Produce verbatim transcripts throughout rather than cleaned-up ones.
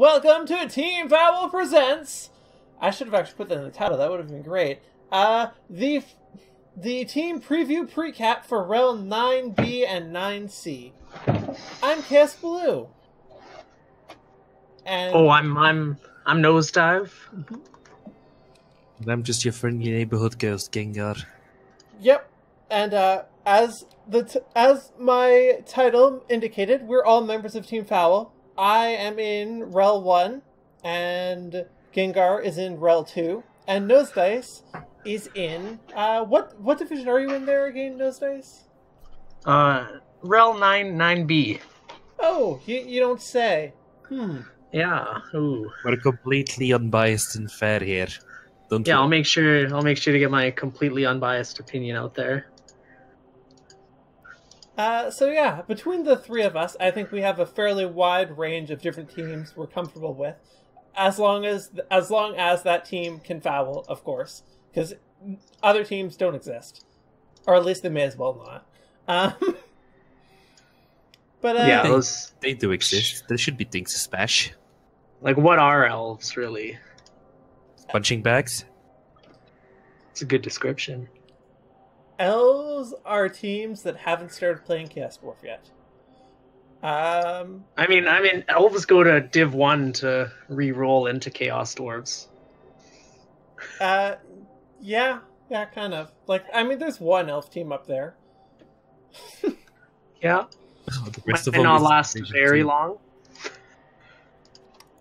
Welcome to Team Fowl presents. I should have actually put that in the title. That would have been great. Uh, the the team preview precap for R E L nine B and nine C. I'm Cass Blue. And oh, I'm I'm I'm Nosedive. And I'm just your friendly neighborhood ghost, Gengar. Yep, and uh, as the t as my title indicated, we're all members of Team Fowl. I am in R E L one, and Gengar is in R E L two, and Nosedice is in... Uh, what what division are you in there again, Nosedice? Uh, R E L nine nine B. Oh, you, you don't say. Hmm. Yeah. Ooh. We're completely unbiased and fair here. Don't yeah, we? I'll make sure I'll make sure to get my completely unbiased opinion out there. Uh, so yeah, between the three of us, I think we have a fairly wide range of different teams we're comfortable with, as long as as long as that team can foul, of course, because other teams don't exist, or at least they may as well not. Um, but uh, yeah, those, they do exist. There should be things to smash. Like, what are elves really? Punching bags. It's a good description. Elves are teams that haven't started playing Chaos Dwarf yet. Um, I mean, I mean, elves go to Div One to re-roll into Chaos Dwarves. Uh, yeah, yeah, kind of. Like, I mean, there's one elf team up there. Yeah, it may not last very long.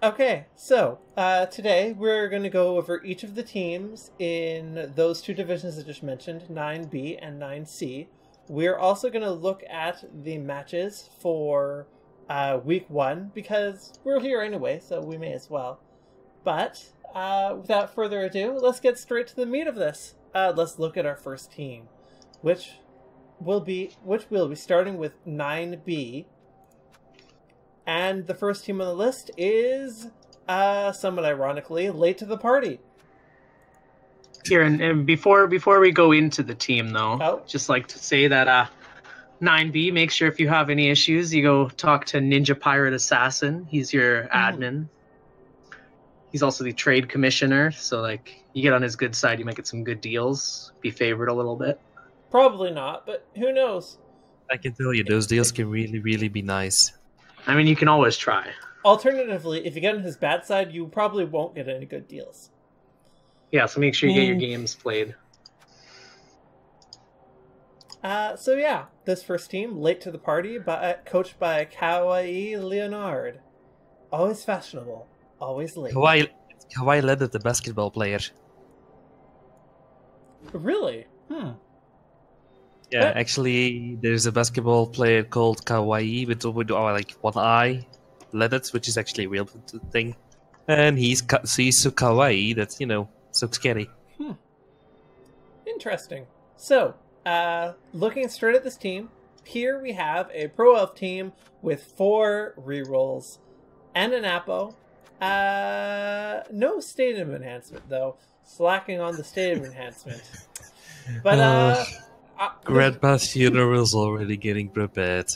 Okay, so uh, today we're going to go over each of the teams in those two divisions I just mentioned, nine B and nine C. We're also going to look at the matches for uh, week one, because we're here anyway, so we may as well. But uh, without further ado, let's get straight to the meat of this. Uh, let's look at our first team, which will be which will be starting with nine B. And the first team on the list is, uh, somewhat ironically, Late to the Party. Here, and, and before before we go into the team, though, oh. just like to say that uh, nine B, make sure if you have any issues, you go talk to Ninja Pirate Assassin. He's your mm. admin. He's also the trade commissioner, so, like, you get on his good side, you might get some good deals, be favored a little bit. Probably not, but who knows? I can tell you, those deals can really, really be nice. I mean, you can always try. Alternatively, if you get on his bad side, you probably won't get any good deals. Yeah, so make sure you mm. get your games played. Uh, so yeah, this first team, Late to the Party, by, coached by Kawhi Leonard. Always fashionable, always late. Kawhi, Kawhi Leonard, the basketball player. Really? Hmm. Yeah, that... actually, there's a basketball player called Kawhi with, with oh, like one eye, Leonard, which is actually a real thing, and he's he's so kawaii that's, you know, so scary. Hmm. Interesting. So, uh, looking straight at this team, here we have a pro elf team with four rerolls and an Apo. Uh, no state of enhancement though, slacking on the state of enhancement, but uh. uh... Uh, Redbus funeral's already getting prepared.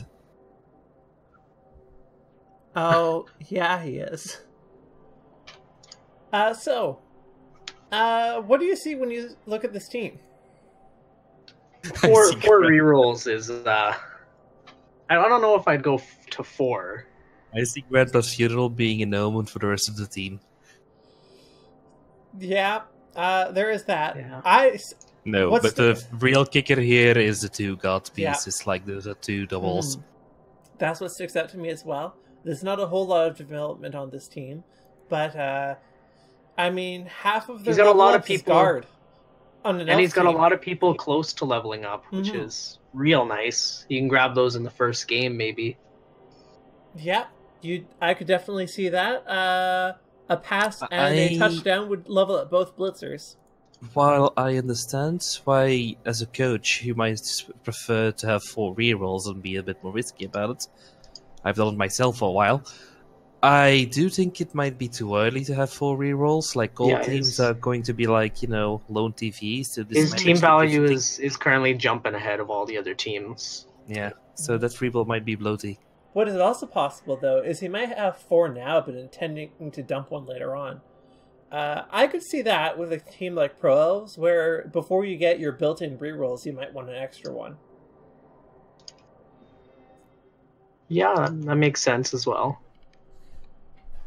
Oh, yeah, he is. Uh, so, uh, what do you see when you look at this team? Four, four rerolls is, uh... I don't know if I'd go f to four. I see Redbus funeral being an omen for the rest of the team. Yeah, uh, there is that. Yeah. I... No, What's but the... the real kicker here is the two god pieces, yeah. like those are two doubles. Mm. That's what sticks out to me as well. There's not a whole lot of development on this team, but uh, I mean, half of the he's got a lot of people guard on an and he's got team. a lot of people close to leveling up, which mm-hmm. is real nice. You can grab those in the first game, maybe. Yeah, you. I could definitely see that. Uh, a pass and I... a touchdown would level up both blitzers. While I understand why, as a coach, you might prefer to have four rerolls and be a bit more risky about it, I've done it myself for a while, I do think it might be too early to have four rerolls. Like, all yeah, teams are going to be like, you know, lone T Vs. So this his team value is, is currently jumping ahead of all the other teams. Yeah, so that reroll might be bloaty. What is also possible, though, is he might have four now, but intending to dump one later on. Uh, I could see that with a team like Pro Elves, where before you get your built-in rerolls, you might want an extra one. Yeah, that makes sense as well.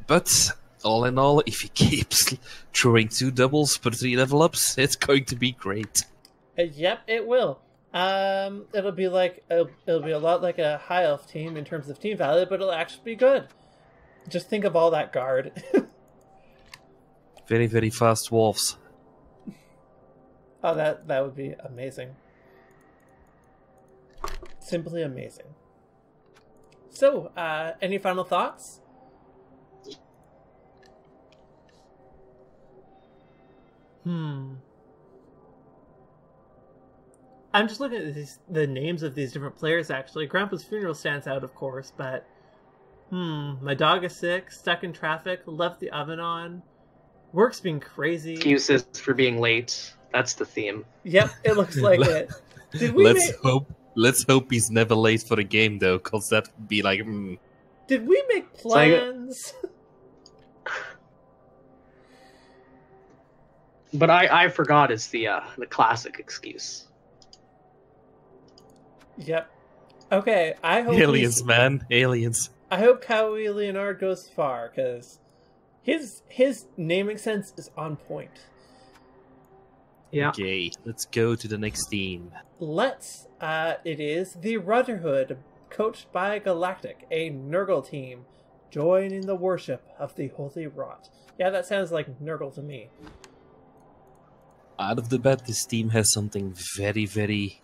But all in all, if he keeps throwing two doubles per three level ups, it's going to be great. Uh, yep, it will. Um, it'll be like a, it'll be a lot like a high elf team in terms of team value, but it'll actually be good. Just think of all that guard. Very, very fast wolves. Oh, that that would be amazing. Simply amazing. So, uh, any final thoughts? Hmm. I'm just looking at these, the names of these different players, actually. Grandpa's Funeral stands out, of course, but... Hmm. My dog is sick, stuck in traffic, left the oven on... Work's been crazy. Excuses for being late. That's the theme. Yep, it looks like it. Did we let's make... hope let's hope he's never late for the game, though, because that would be like... Mm. Did we make plans? Like... But I, I forgot it's the, uh, the classic excuse. Yep. Okay, I hope... Aliens, he's... man. Aliens. I hope Kawhi Leonard goes far, because... His his naming sense is on point. Yeah. Okay, let's go to the next team. Let's. Uh, it is the Rutherhood, coached by Galactic, a Nurgle team. Join in the worship of the Holy Rot. Yeah, that sounds like Nurgle to me. Out of the bat, this team has something very, very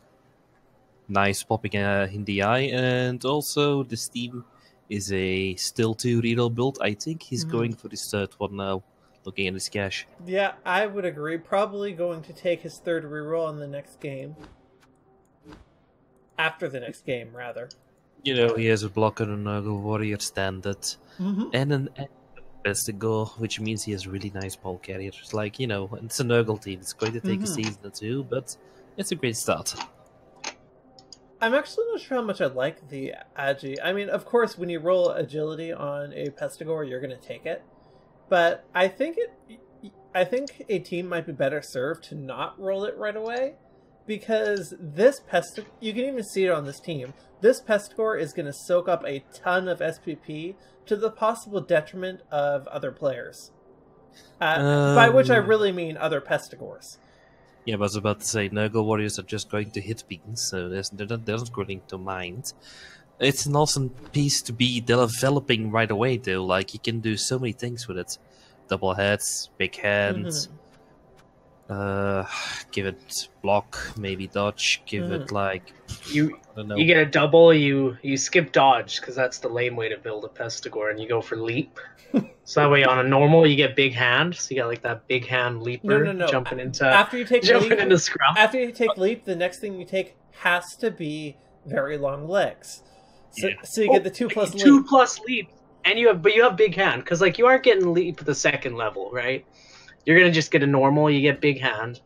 nice popping uh, in the eye. And also, this team... is a still two real build. I think he's mm-hmm. going for his third one now, looking at his cash. Yeah, I would agree. Probably going to take his third reroll in the next game. After the next game, rather. You know, he has a block and a Nurgle Warrior standard. Mm-hmm. And an Bestigo, which means he has really nice ball carriers. Like, you know, it's a Nurgle team. It's going to take mm-hmm. a season or two, but it's a great start. I'm actually not sure how much I like the Agi. I mean, of course, when you roll agility on a Pestigore, you're going to take it. But I think it, I think a team might be better served to not roll it right away, because this Pestigore, you can even see it on this team. This Pestigore is going to soak up a ton of S P P to the possible detriment of other players. Uh, um... By which I really mean other Pestigores. Yeah, I was about to say, Nurgle Warriors are just going to hit beans, so they're not, they're not going to mind. It's an awesome piece to be developing right away, though. Like, you can do so many things with it. Double heads, big hands, mm-hmm. uh, give it block, maybe dodge, give mm-hmm. it like... You I don't know. You get a double, you, you skip dodge, because that's the lame way to build a Pestigore, and you go for leap. So that way, on a normal, you get big hand. So you got like that big hand leaper no, no, no. jumping into after you take jumping leap, into scrum. After you take leap, the next thing you take has to be very long legs. So, yeah. so you oh, get the two plus two leap. two plus leap, and you have but you have big hand because like you aren't getting leap at the second level, right? You're gonna just get a normal. You get big hand.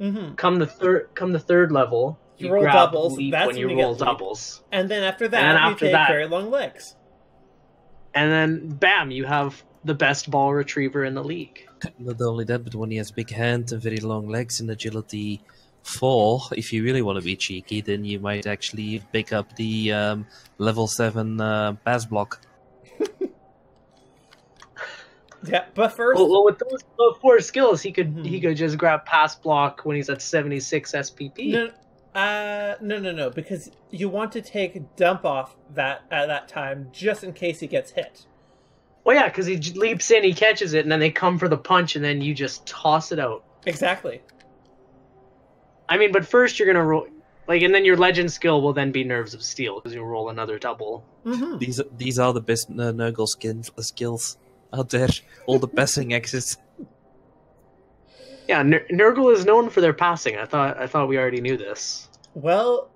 Mm-hmm. Come the third, come the third level, you, you roll doubles. Leap that's when you, when you roll doubles, and then after that, and after you take that, very long legs. And then, bam, you have the best ball retriever in the league. Not only that, but when he has big hand and very long legs and agility four, if you really want to be cheeky, then you might actually pick up the um, level seven uh, pass block. Yeah, but first... Well, well with those, those four skills, he could hmm. he could just grab pass block when he's at seventy-six S P P. No, Uh, no, no, no, because you want to take dump off that at that time just in case he gets hit. Well, yeah, because he leaps in, he catches it, and then they come for the punch, and then you just toss it out. Exactly. I mean, but first you're gonna roll, like, and then your legend skill will then be Nerves of Steel because you'll roll another double. Mm-hmm. These are, these are the best uh, Nurgle skins, uh, skills out there. All the passing axes. Yeah, Nur Nurgle is known for their passing. I thought I thought we already knew this. Well,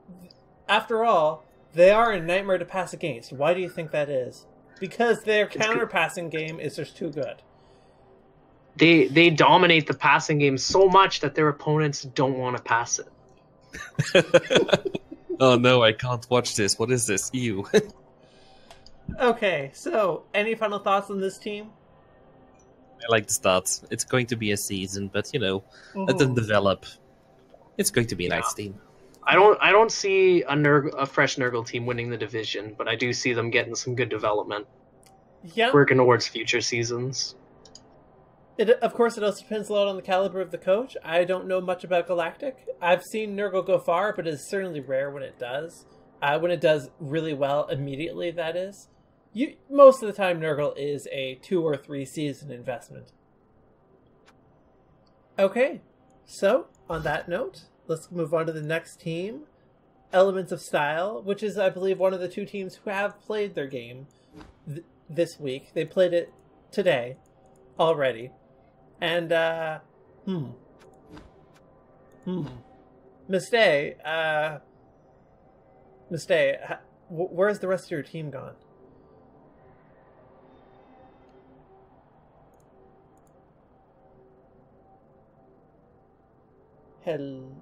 after all, they are a nightmare to pass against. Why do you think that is? Because their counter-passing game is just too good. They they dominate the passing game so much that their opponents don't want to pass it. Oh no, I can't watch this. What is this? Ew. Okay, so any final thoughts on this team? I like the stats. It's going to be a season, but you know, mm-hmm. let them develop. It's going to be a yeah. nice team. I don't. I don't see a, Nurg a fresh Nurgle team winning the division, but I do see them getting some good development. Yeah, working towards future seasons. It, of course, it also depends a lot on the caliber of the coach. I don't know much about Galactic. I've seen Nurgle go far, but it's certainly rare when it does. Uh, when it does really well immediately, that is. You, most of the time, Nurgle is a two or three season investment. Okay, so on that note, let's move on to the next team, Elements of Style, which is, I believe, one of the two teams who have played their game th this week. They played it today already. And, uh, hmm. Hmm. Mistay, uh, Mistay, where's the rest of your team gone? Hello.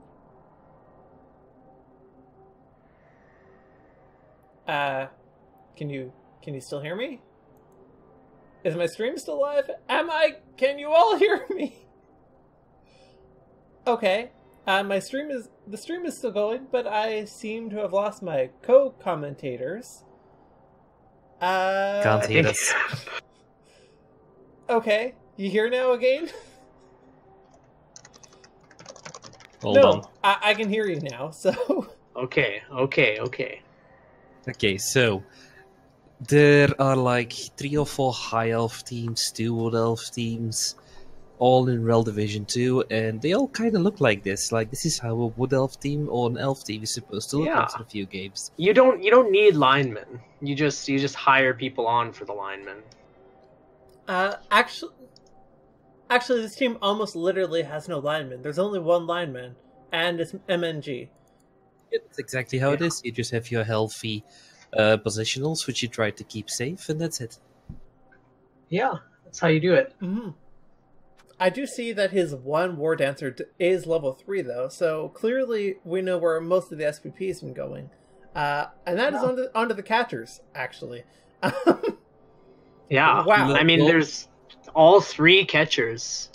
Uh, can you, can you still hear me? Is my stream still live? Am I? Can you all hear me? Okay. Uh, my stream is... The stream is still going, but I seem to have lost my co-commentators. Uh... Can't hear us. Okay. You here now again? Hold no, on. I, I can hear you now, so... Okay, okay, okay. Okay, so... There are like three or four high elf teams, two wood elf teams, all in R E L Division two, and they all kind of look like this. Like this is how a wood elf team or an elf team is supposed to look yeah. after a few games. You don't you don't need linemen. You just you just hire people on for the linemen. Uh, actually, actually, this team almost literally has no linemen. There's only one lineman, and it's M N G. It's exactly how yeah. it is. You just have your healthy. Uh, positionals, which you try to keep safe, and that's it. Yeah, that's how you do it. Mm-hmm. I do see that his one War Dancer is level three, though, so clearly we know where most of the S P P has been going. Uh, and that yeah. is onto, onto the catchers, actually. yeah, wow. Look, I mean, well, there's all three catchers.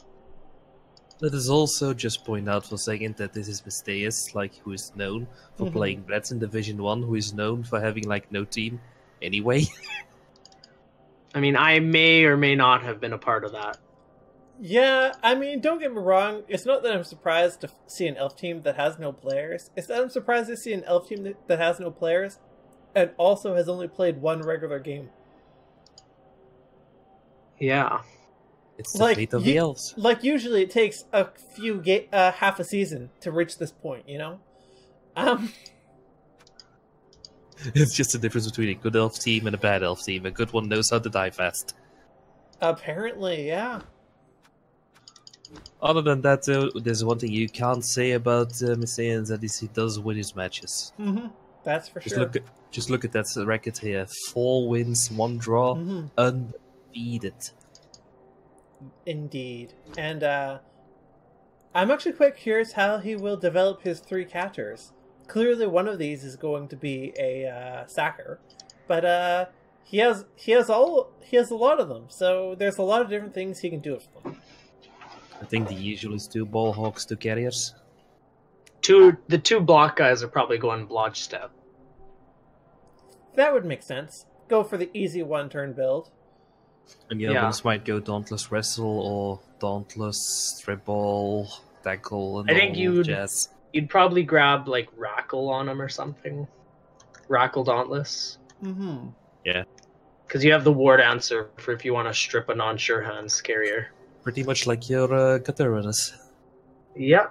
Let us also just point out for a second that this is Mystheus, like, who is known for mm-hmm. playing Reds in Division one, who is known for having, like, no team anyway. I mean, I may or may not have been a part of that. Yeah, I mean, don't get me wrong. It's not that I'm surprised to see an elf team that has no players. It's that I'm surprised to see an elf team that has no players and also has only played one regular game. Yeah. It's the like, fate of the elves. Like, usually it takes a few, ga uh, half a season to reach this point, you know? Um, it's just the difference between a good elf team and a bad elf team. A good one knows how to die fast. Apparently, yeah. Other than that, though, there's one thing you can't say about uh, Mistay, and that is he does win his matches. Mm-hmm. That's for just sure. Look at, just look at that record here. Four wins, one draw, mm-hmm. undefeated. Indeed. And uh, I'm actually quite curious how he will develop his three catchers. Clearly one of these is going to be a uh, sacker, but uh, he has he has all he has a lot of them, so there's a lot of different things he can do with them. I think the usual is two ball hawks, two carriers. Two the two block guys are probably going block step. That would make sense. Go for the easy one turn build. And the yeah. others might go Dauntless Wrestle or Dauntless Rebel, Tackle, and I think you'd, jazz. You'd probably grab, like, Rackle on him or something. Rackle Dauntless. Mm-hmm. Yeah. Because you have the Ward Answer for if you want to strip a non-sure hand scarier. Pretty much like your uh, Caterinus. Yeah.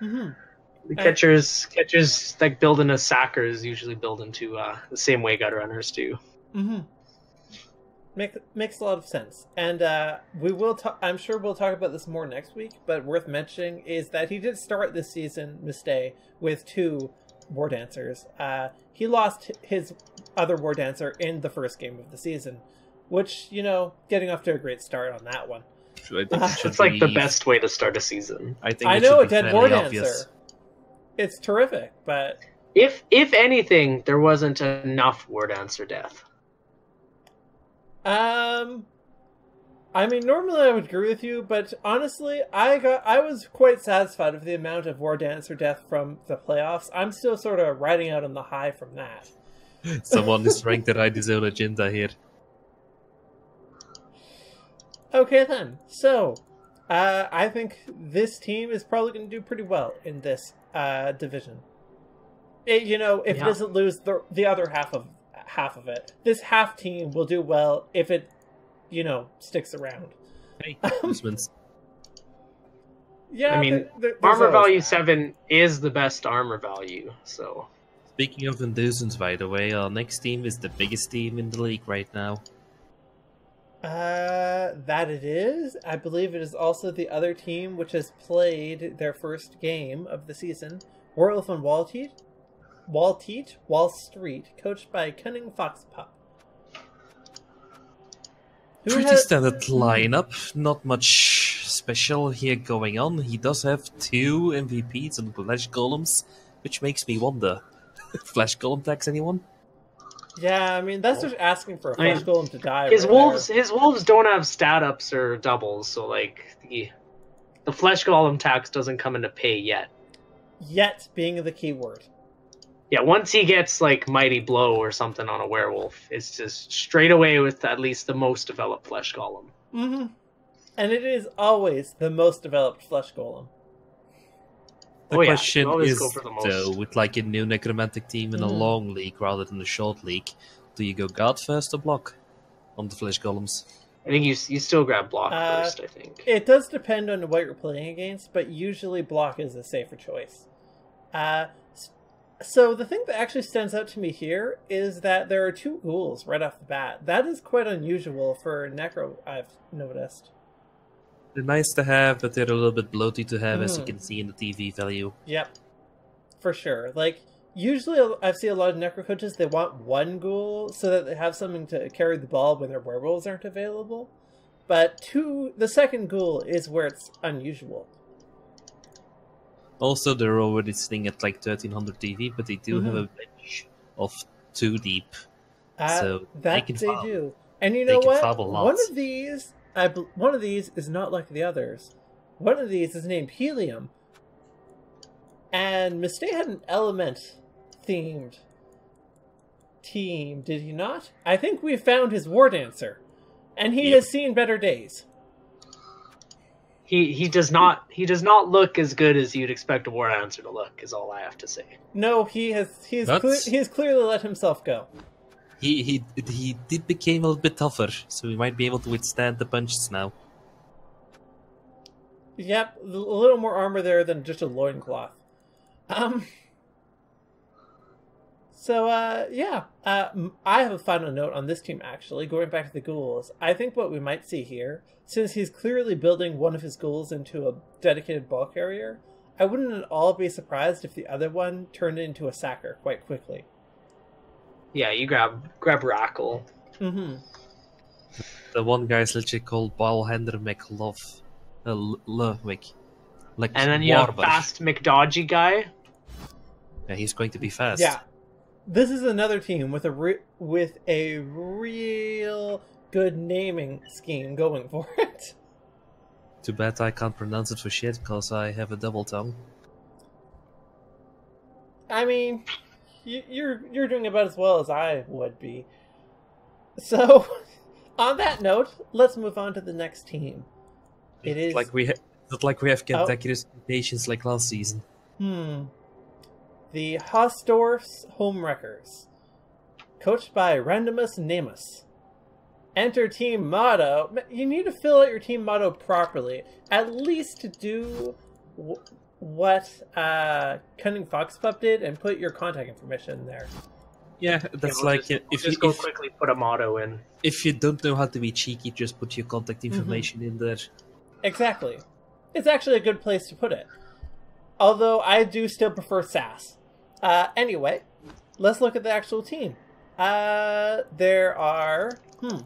Mm-hmm. The catchers, I... catchers like, building a sacker is usually built into uh, the same way Gut Runners do. Mm-hmm. Make, makes a lot of sense, and uh, we will. I'm sure we'll talk about this more next week. But worth mentioning is that he did start this season, Mistay, with two War Dancers. Uh, he lost his other War Dancer in the first game of the season, which you know, getting off to a great start on that one. I think uh, it's like be... the best way to start a season. I think. I it know a dead War obvious. Dancer. It's terrific, but if if anything, there wasn't enough War Dancer death. Um, I mean, normally I would agree with you, but honestly, I got I was quite satisfied with the amount of War Dancer death from the playoffs. I'm still sort of riding out on the high from that. Someone is ranked the right his own agenda here. Okay then, so uh, I think this team is probably going to do pretty well in this uh, division. It, you know, if yeah. it doesn't lose the the other half of half of it, this half team will do well if it, you know, sticks around. Hey, yeah, I mean, there, there, armor value that. seven is the best armor value. So, speaking of inducements, by the way, our next team is the biggest team in the league right now. Uh, that it is. I believe it is also the other team which has played their first game of the season. Royal from Walteet, Walteet, Wall Street, coached by Cunning Fox Pup. Who Pretty has... standard lineup. Not much special here going on. He does have two M V Ps and Flash Golems, which makes me wonder. Flash Golem tags anyone? Yeah, I mean that's just asking for a Flash I mean, Golem to die. His right wolves, there. his wolves don't have stat ups or doubles, so like the the Flesh Golem tax doesn't come into pay yet. Yet being the key word. Yeah, once he gets like Mighty Blow or something on a werewolf, it's just straight away with at least the most developed Flesh Golem. Mm-hmm. And it is always the most developed Flesh Golem. The oh, question yeah. is, though, with like a new necromantic team in mm. a long league rather than a short league, do you go guard first or block on the Flesh Golems? I think you you still grab block uh, first, I think. It does depend on what you're playing against, but usually block is a safer choice. Uh, so the thing that actually stands out to me here is that there are two ghouls right off the bat. That is quite unusual for Necro, I've noticed. They're nice to have, but they're a little bit bloaty to have, mm. as you can see in the T V value. Yep, for sure. Like, usually I've seen a lot of necro coaches, they want one ghoul so that they have something to carry the ball when their werewolves aren't available. But two, the second ghoul is where it's unusual. Also, they're already sitting at like thirteen hundred T V, but they do mm-hmm. have a bench of two deep. Uh, so that they, can they do. And you know what? One of these... I bl one of these is not like the others. One of these is named Helium. And Mistay had an element-themed team, did he not? I think we found his War Dancer, and he yep. has seen better days. He he does not he does not look as good as you'd expect a War Dancer to look. Is all I have to say. No, he has he has cle he has clearly let himself go. He, he he did became a little bit tougher, so we might be able to withstand the punches now. Yep, a little more armor there than just a loincloth. Um, so, uh, yeah, uh, I have a final note on this team, actually, going back to the ghouls. I think what we might see here, since he's clearly building one of his ghouls into a dedicated ball carrier, I wouldn't at all be surprised if the other one turned into a sacker quite quickly. Yeah, you grab grab Rackle. Mm-hmm. The one guy is literally called Ballhander McLove. Uh, Lovick. Like and then you Warbush. have Fast McDodgy guy. Yeah, he's going to be fast. Yeah. This is another team with a, re with a real good naming scheme going for it. Too bad I can't pronounce it for shit, because I have a double tongue. I mean... You're you're doing about as well as I would be. So, on that note, let's move on to the next team. It is like we not like we have consecutive patience like last season. Hmm. The Haasdorf's Homewreckers, coached by Randomus Namus. Enter team motto. You need to fill out your team motto properly. At least to do. W what uh Cunning Fox Pup did and put your contact information there. Yeah, that's yeah, we'll like just, it. We'll if just you go if, quickly put a motto in. If you don't know how to be cheeky, just put your contact information mm-hmm. in there. Exactly. It's actually a good place to put it. Although I do still prefer S A S. Uh anyway, let's look at the actual team. Uh there are hmm.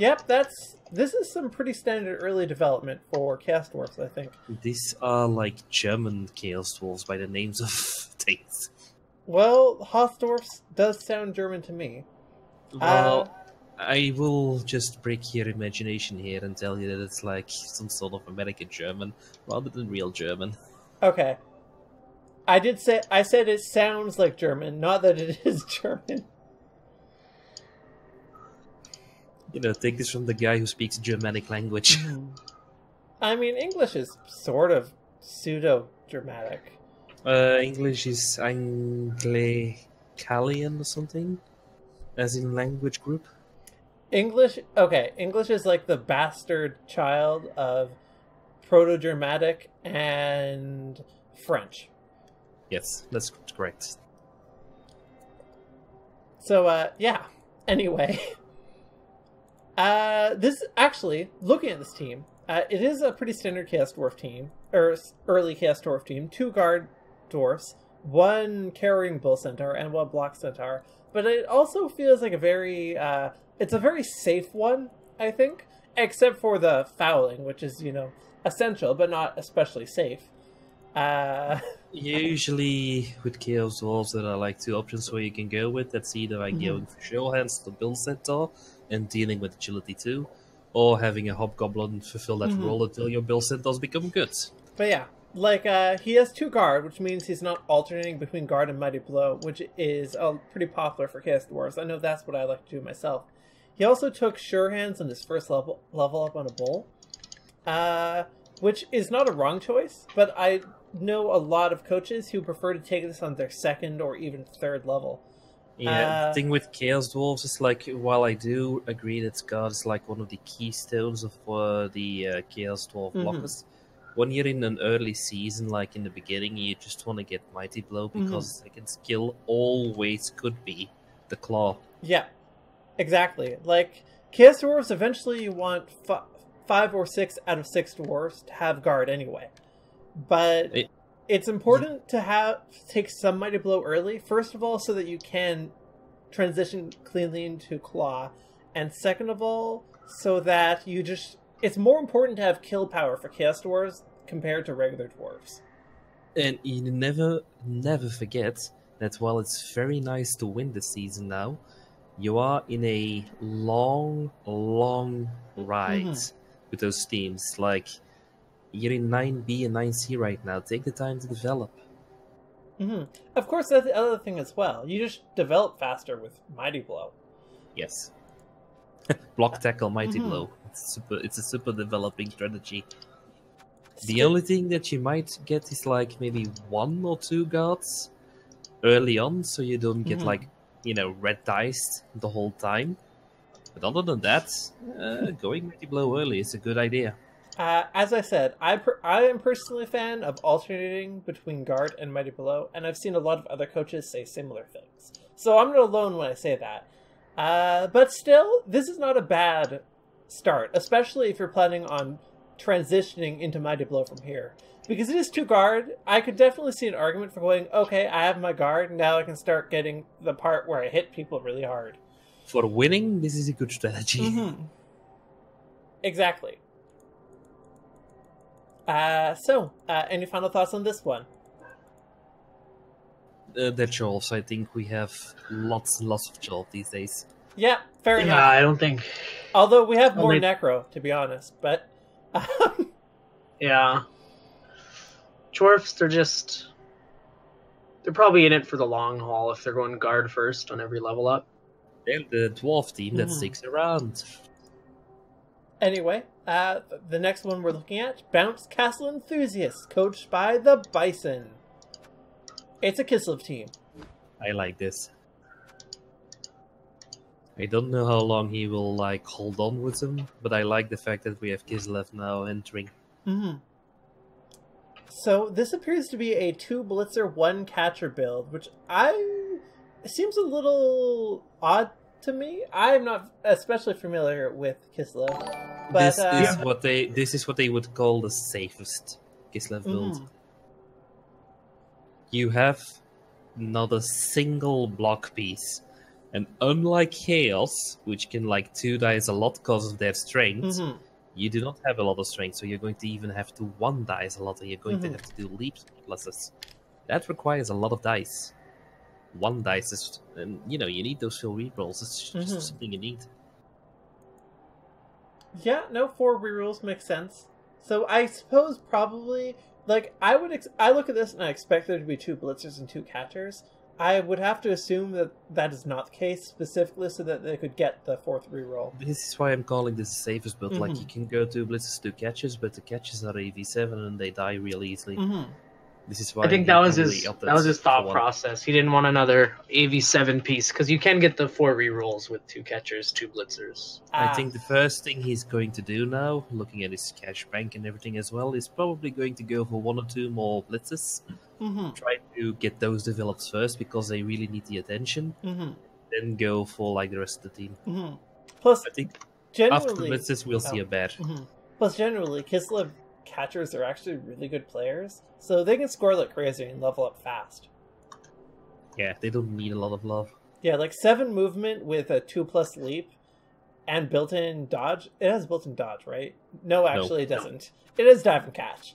Yep, that's This is some pretty standard early development for Chaos Dwarfs, I think. These are like German Chaos Dwarfs by the names of things. Well, Haasdorfs does sound German to me. Well, uh, I will just break your imagination here and tell you that it's like some sort of American German rather than real German. Okay. I did say I said it sounds like German, not that it is German. You know, take this from the guy who speaks Germanic language. I mean, English is sort of pseudo-Germanic. Uh, English is Anglicalian or something, as in language group. English, okay, English is like the bastard child of Proto-Germanic and French. Yes, that's correct. So, uh, yeah, anyway... Uh, this, actually, looking at this team, uh, it is a pretty standard Chaos Dwarf team, or early Chaos Dwarf team, two guard dwarfs, one carrying bull centaur, and one block centaur, but it also feels like a very, uh, it's a very safe one, I think, except for the fouling, which is, you know, essential, but not especially safe. Uh... Usually, with Chaos Dwarfs, there are like two options where you can go with, that's either like mm-hmm. going for show hands to bull centaur, and dealing with agility too, or having a hobgoblin fulfill that mm-hmm. role until your build set does become good. But yeah, like uh, he has two guard, which means he's not alternating between guard and mighty blow, which is uh, pretty popular for Chaos Dwarves. I know that's what I like to do myself. He also took sure hands on his first level level up on a bull, uh, which is not a wrong choice. But I know a lot of coaches who prefer to take this on their second or even third level. Yeah, uh, the thing with Chaos Dwarves is like, while I do agree that guard is like one of the keystones of uh, the uh, Chaos Dwarf mm-hmm. blockers, when you're in an early season, like in the beginning, you just want to get Mighty Blow because mm-hmm. second skill always could be the claw. Yeah, exactly. Like, Chaos Dwarves, eventually you want f five or six out of six Dwarves to have guard anyway. But... It It's important to have take some Mighty Blow early, first of all, so that you can transition cleanly into Claw, and second of all, so that you just... It's more important to have kill power for Chaos Dwarves compared to regular Dwarves. And you never, never forget that while it's very nice to win this season now, you are in a long, long ride mm-hmm. with those teams, like... You're in nine B and nine C right now. Take the time to develop. Mm-hmm. Of course, that's the other thing as well. You just develop faster with Mighty Blow. Yes. Block Tackle Mighty mm-hmm. Blow. It's, super, it's a super developing strategy. The Skip. only thing that you might get is like maybe one or two guards early on, so you don't get mm-hmm. like, you know, red diced the whole time. But other than that, uh, going Mighty Blow early is a good idea. Uh, as I said, I, per I am personally a fan of alternating between guard and mighty blow, and I've seen a lot of other coaches say similar things. So I'm not alone when I say that. Uh, but still, this is not a bad start, especially if you're planning on transitioning into mighty blow from here. Because it is two guard, I could definitely see an argument for going, okay, I have my guard, now I can start getting the part where I hit people really hard. For winning, this is a good strategy. Mm-hmm. Exactly. Uh, so, uh, any final thoughts on this one? Uh, the Chorls, I think we have lots and lots of Chorls these days. Yeah, fair yeah, enough. Yeah, I don't think... Although we have more Only... Necro, to be honest, but... Um... Yeah. Chorfs, they're just... They're probably in it for the long haul if they're going guard first on every level up. And the Dwarf team that mm. sticks around. Anyway... Uh, the next one we're looking at, Bounce Castle Enthusiasts, coached by the Bison. It's a Kislev team. I like this. I don't know how long he will like hold on with them, but I like the fact that we have Kislev now entering. Mm-hmm. So this appears to be a two blitzer, one catcher build, which I it seems a little odd to me. I'm not especially familiar with Kislev. But, this uh, is yeah. what they this is what they would call the safest Kislev build. Mm. You have not a single block piece, and unlike Chaos, which can like two dice a lot because of their strength, mm -hmm. you do not have a lot of strength, so you're going to even have to one dice a lot, and you're going mm -hmm. to have to do leaps pluses. That requires a lot of dice. One dice is, and you know you need those fill rerolls. It's just mm -hmm. something you need. Yeah, no, four rerolls makes sense. So I suppose probably, like, I would, ex I look at this and I expect there to be two blitzers and two catchers. I would have to assume that that is not the case, specifically so that they could get the fourth reroll. This is why I'm calling this the safest build. Mm-hmm. Like, you can go two blitzers, two catches, but the catches are A V seven and they die really easily. Mm-hmm. This is why I think that was his that was his thought process. He didn't want another A V seven piece because you can get the four rerolls with two catchers, two blitzers. Ah. I think the first thing he's going to do now, looking at his cash bank and everything as well, is probably going to go for one or two more blitzers. Mm-hmm. Try to get those developed first because they really need the attention. Mm-hmm. Then go for like the rest of the team. Mm-hmm. Plus, I think generally, after the blitzers, we'll oh. see a bad. Mm-hmm. Plus, generally, Kislev catchers are actually really good players, so they can score like crazy and level up fast. Yeah, they don't need a lot of love. Yeah, like seven movement with a two plus leap and built-in dodge. It has built-in dodge, right? No, actually, nope. It doesn't. It is dive and catch.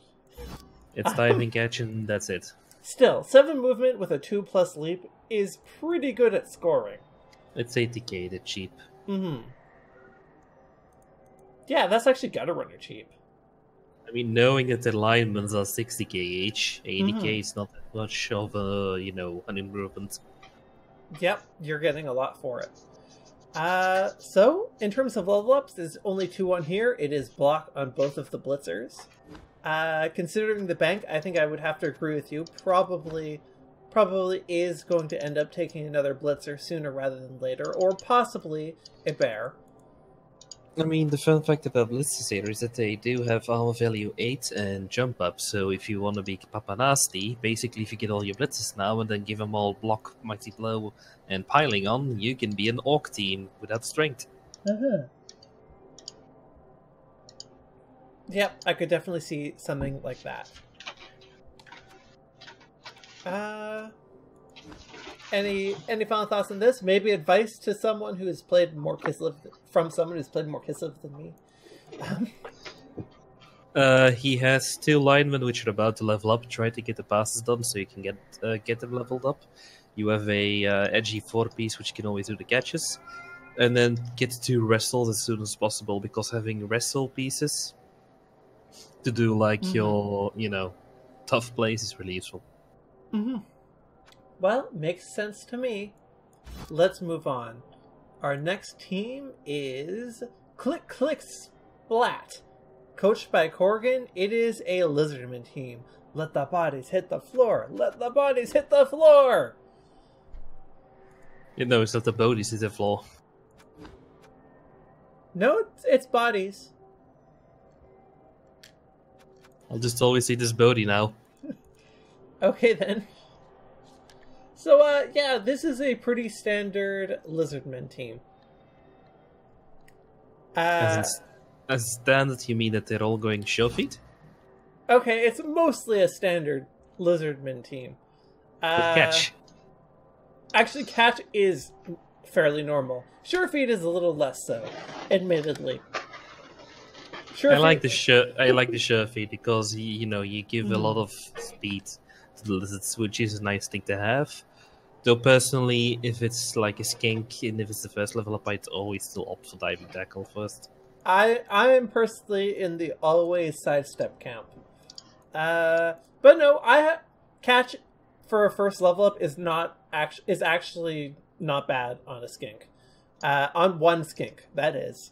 It's dive and catch, and that's it. Still, seven movement with a two plus leap is pretty good at scoring. It's eighty K. They're cheap. Mm-hmm. Yeah, that's actually Gutter Runner cheap. I mean, knowing that the alignments are sixty K each, eighty K mm-hmm. is not that much of a, you know, an improvement. Yep, you're getting a lot for it. Uh, so, in terms of level ups, there's only two on here. It is block on both of the blitzers. Uh, considering the bank, I think I would have to agree with you. Probably, probably is going to end up taking another blitzer sooner rather than later, or possibly a bear. I mean, the fun fact about blitzers here is that they do have armor value eight and jump up, so if you want to be Papa Nasty, basically if you get all your blitzers now and then give them all block, mighty blow, and piling on, you can be an orc team without strength. Uh-huh. Yep, I could definitely see something like that. Uh, any any final thoughts on this? Maybe advice to someone who has played more Kislev than... from someone who's played more Kislev than me. Um. Uh, he has two linemen which are about to level up. Try to get the passes done so you can get uh, get them leveled up. You have a uh, edgy four piece which can always do the catches, and then get two wrestles as soon as possible because having wrestle pieces to do like mm-hmm. your you know tough plays is really useful. Mm-hmm. Well, makes sense to me. Let's move on. Our next team is Click Click Splat. Coached by Corgan, it is a Lizardman team. Let the bodies hit the floor. Let the bodies hit the floor. You know, it's not the bodies hit the floor. No, it's bodies. I'll just always see this body now. Okay then. So, uh, yeah, this is a pretty standard Lizardman team. Uh, as, in, as standard, you mean that they're all going show feet? Okay, it's mostly a standard Lizardman team. Uh, catch. Actually, catch is fairly normal. Sure feet is a little less so, admittedly. Sure I, feet. Like the sure, I like the sure feet because, you know, you give mm-hmm. a lot of speed to the lizards, which is a nice thing to have. Though personally, if it's like a skink and if it's the first level up, I'd always still opt for diving tackle first. I I am personally in the always sidestep camp. Uh, but no, I catch for a first level up is not act is actually not bad on a skink, uh, on one skink that is.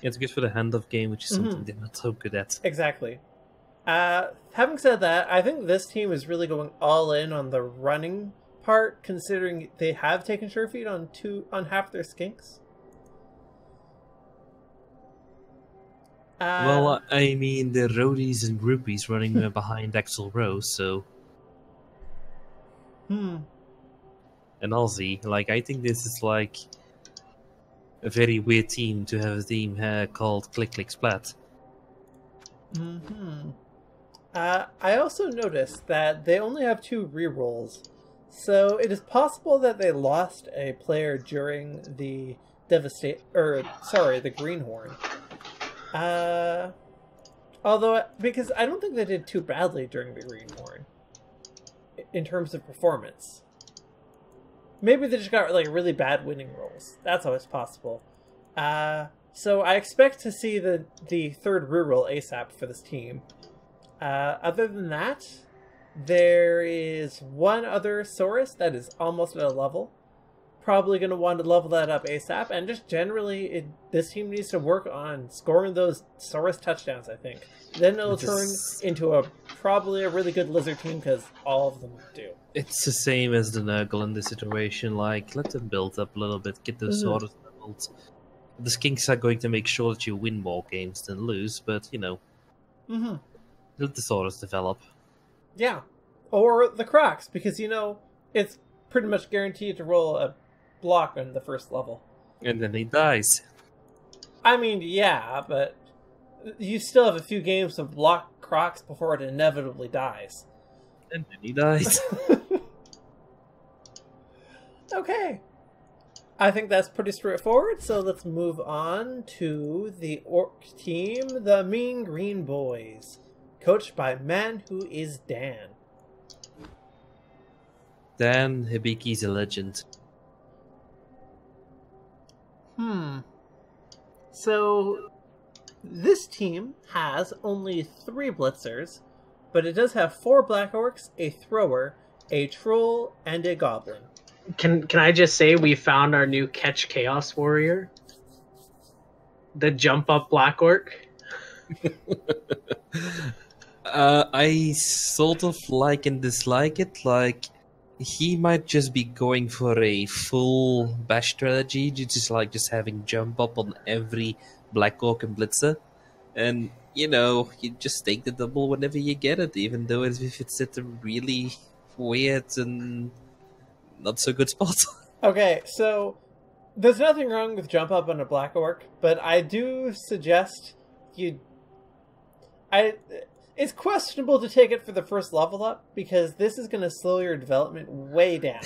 It's good for the handoff game, which is something mm-hmm. they're not so good at. Exactly. Uh, having said that, I think this team is really going all in on the running part, considering they have taken sure feet on two on half their skinks. Uh, well, I mean, the roadies and groupies running behind Axel Rose, so. Hmm. And Aussie, like, I think this is like a very weird team to have a team uh, called Click Click Splat. Mm-hmm. Uh, I also noticed that they only have two rerolls, so it is possible that they lost a player during the devastate. Or sorry, the Greenhorn. Uh, although because I don't think they did too badly during the Greenhorn in terms of performance. Maybe they just got like really bad winning rolls. That's always possible. Uh, So I expect to see the, the third reroll ASAP for this team. Uh, other than that, there is one other Saurus that is almost at a level. Probably going to want to level that up ASAP, and just generally, it, this team needs to work on scoring those Saurus touchdowns, I think. Then it'll just turn into a probably a really good Lizard team, because all of them do. It's the same as the Nurgle in this situation, like, let them build up a little bit, get those mm-hmm. Saurus levels. The Skinks are going to make sure that you win more games than lose, but, you know, mm-hmm. let the Saurus develop. Yeah, or the Crocs, because, you know, it's pretty much guaranteed to roll a block on the first level. And then he dies. I mean, yeah, but you still have a few games of block Crocs before it inevitably dies. And then he dies. Okay. I think that's pretty straightforward, so let's move on to the Orc team, the Mean Green Boys, coached by man who is Dan. Dan Hibiki's a legend. Hmm. So, this team has only three blitzers, but it does have four black orcs, a thrower, a troll, and a goblin. Can can I just say we found our new catch chaos warrior? The jump up black orc. uh, I sort of like and dislike it. Like, he might just be going for a full bash strategy, just like just having jump up on every black orc and blitzer, and you know you just take the double whenever you get it, even though if it's at a really weird and not so good spot. Okay, so there's nothing wrong with jump up on a black orc, but I do suggest you. I. It's questionable to take it for the first level up, because this is going to slow your development way down.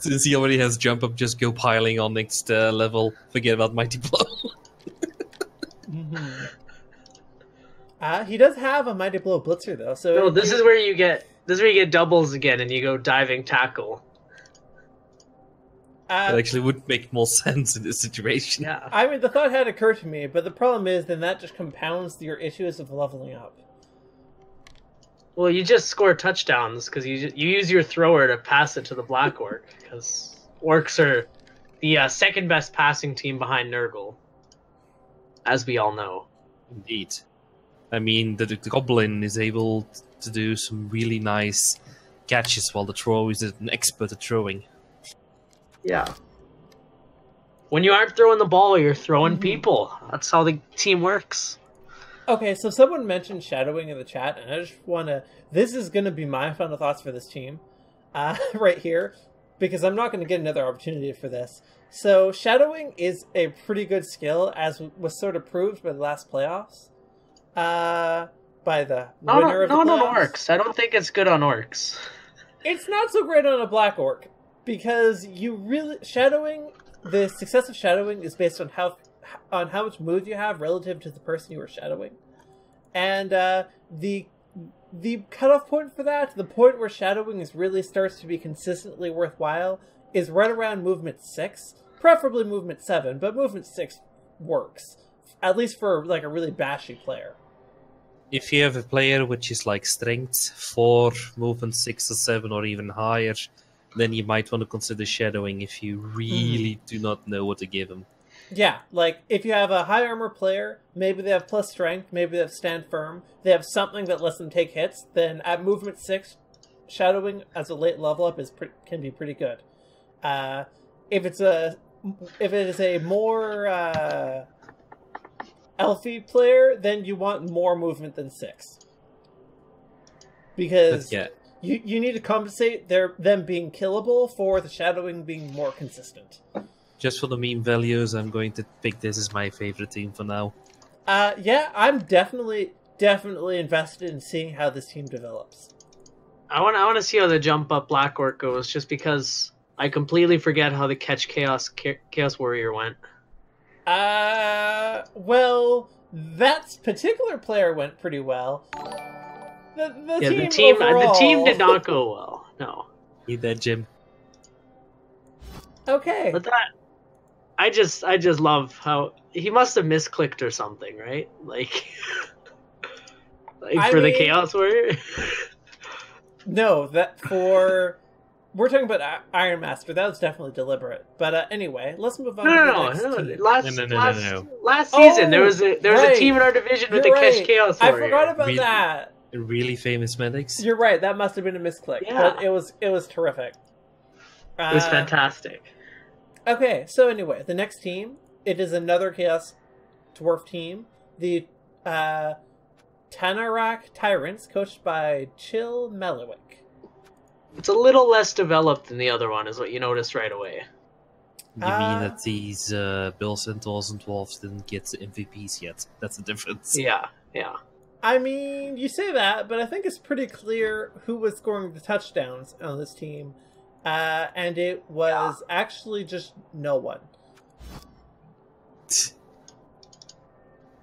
Since he already has jump up, just go piling on next uh, level. Forget about Mighty Blow. mm-hmm. uh, he does have a Mighty Blow blitzer though, so no, this he... is where you get this is where you get doubles again, and you go diving tackle. Uh, that actually would make more sense in this situation. Yeah. I mean, the thought had occurred to me, but the problem is then that just compounds your issues of leveling up. Well, you just score touchdowns because you you use your thrower to pass it to the black orc, because orcs are the uh, second best passing team behind Nurgle, as we all know. Indeed. I mean, the, the goblin is able to do some really nice catches, while the troll is an expert at throwing. Yeah. When you aren't throwing the ball, you're throwing mm-hmm. people. That's how the team works. Okay, so someone mentioned shadowing in the chat, and I just want to... This is going to be my final thoughts for this team uh, right here, because I'm not going to get another opportunity for this. So shadowing is a pretty good skill, as was sort of proved by the last playoffs. Uh, by the no, winner no, of the no, playoffs. Not on orcs. I don't think it's good on orcs. It's not so great on a black orc. Because you really shadowing, the success of shadowing is based on how on how much mood you have relative to the person you are shadowing, and uh, the the cutoff point for that, the point where shadowing is really starts to be consistently worthwhile, is right around movement six, preferably movement seven, but movement six works at least for like a really bashy player. If you have a player which is like strength four, movement six or seven or even higher, then you might want to consider shadowing if you really mm. do not know what to give him. Yeah, like, if you have a high armor player, maybe they have plus strength, maybe they have stand firm, they have something that lets them take hits, then at movement six, shadowing as a late level up is pre can be pretty good. Uh, if it's a if it is a more uh, elfy player, then you want more movement than six. Because... Yeah. You, you need to compensate their them being killable for the shadowing being more consistent. Just for the meme values, I'm going to pick this as my favorite team for now. Uh, yeah, I'm definitely, definitely invested in seeing how this team develops. I want, I want to see how the jump up black orc goes, just because I completely forget how the catch chaos chaos warrior went. Uh, well, that particular player went pretty well. The, the yeah, team the team, uh, the team did not go well. No. Need that, Jim. Okay. But that I just I just love how he must have misclicked or something, right? Like, like I for mean, the Chaos Warrior. No, that for we're talking about Iron Master. That was definitely deliberate. But uh, anyway, let's move on. No, no, to the no, next no. Last, no, no, no, last, no, no. last season, oh, there was a there was right. a team in our division You're with right. the Keshe Chaos Warrior. I forgot about really, that. The really famous medics. You're right. That must have been a misclick. Yeah. But it was it was terrific. It was uh, fantastic. Okay, so anyway, the next team, it is another Chaos Dwarf team, the uh, Tanarak Tyrants, coached by Chill Mellowick. It's a little less developed than the other one, is what you notice right away. You uh, mean that these uh, Bills and Dolls and Dwarves didn't get the M V Ps yet? That's the difference. Yeah, yeah. I mean, you say that, but I think it's pretty clear who was scoring the touchdowns on this team. Uh, and it was yeah. actually just no one.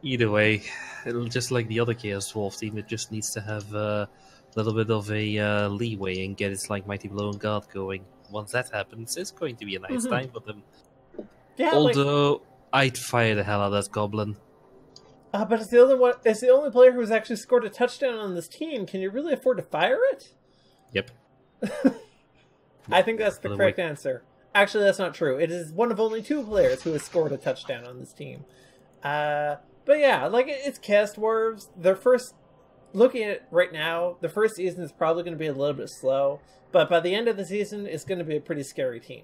Either way, it'll just like the other Chaos Dwarf team, it just needs to have a little bit of a uh, leeway and get its like Mighty Blow and Guard going. Once that happens, it's going to be a nice mm-hmm. time for them. Yeah, although like... I'd fire the hell out of that goblin. Uh, but it's the only one. It's the only player who's actually scored a touchdown on this team. Can you really afford to fire it? Yep. I think that's the correct answer. Actually, that's not true. It is one of only two players who has scored a touchdown on this team. Uh, but yeah, like it's Chaos Dwarves. Their first, looking at it right now, the first season is probably going to be a little bit slow. But by the end of the season, it's going to be a pretty scary team.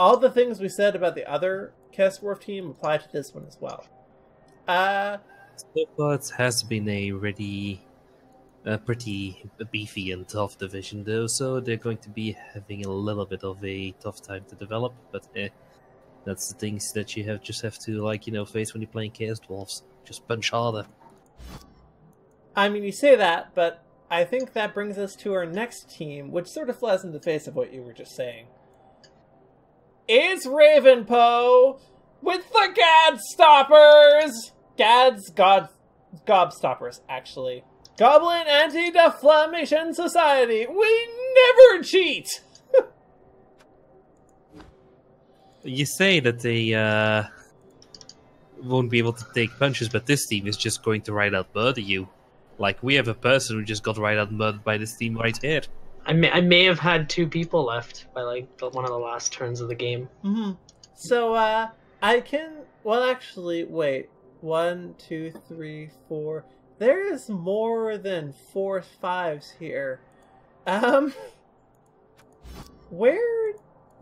All the things we said about the other Chaos Dwarf team apply to this one as well. Uh, so far, it has been a really... Uh, pretty beefy and tough division though, so they're going to be having a little bit of a tough time to develop, but eh, that's the things that you have just have to, like, you know, face when you're playing Chaos Dwarves. Just punch harder. I mean, you say that, but I think that brings us to our next team, which sort of flies in the face of what you were just saying. It's Ravenpoe with the G A D Stoppers! G A D's God... Gob Stoppers, actually. Goblin Anti-Deflammation Society! We never cheat! You say that they uh, won't be able to take punches, but this team is just going to right out murder you. Like, we have a person who just got right out murdered by this team right here. I may, I may have had two people left by, like, the, one of the last turns of the game. Mm-hmm. So, uh, I can... Well, actually, wait. One, two, three, four... There is more than four fives here. Um, where,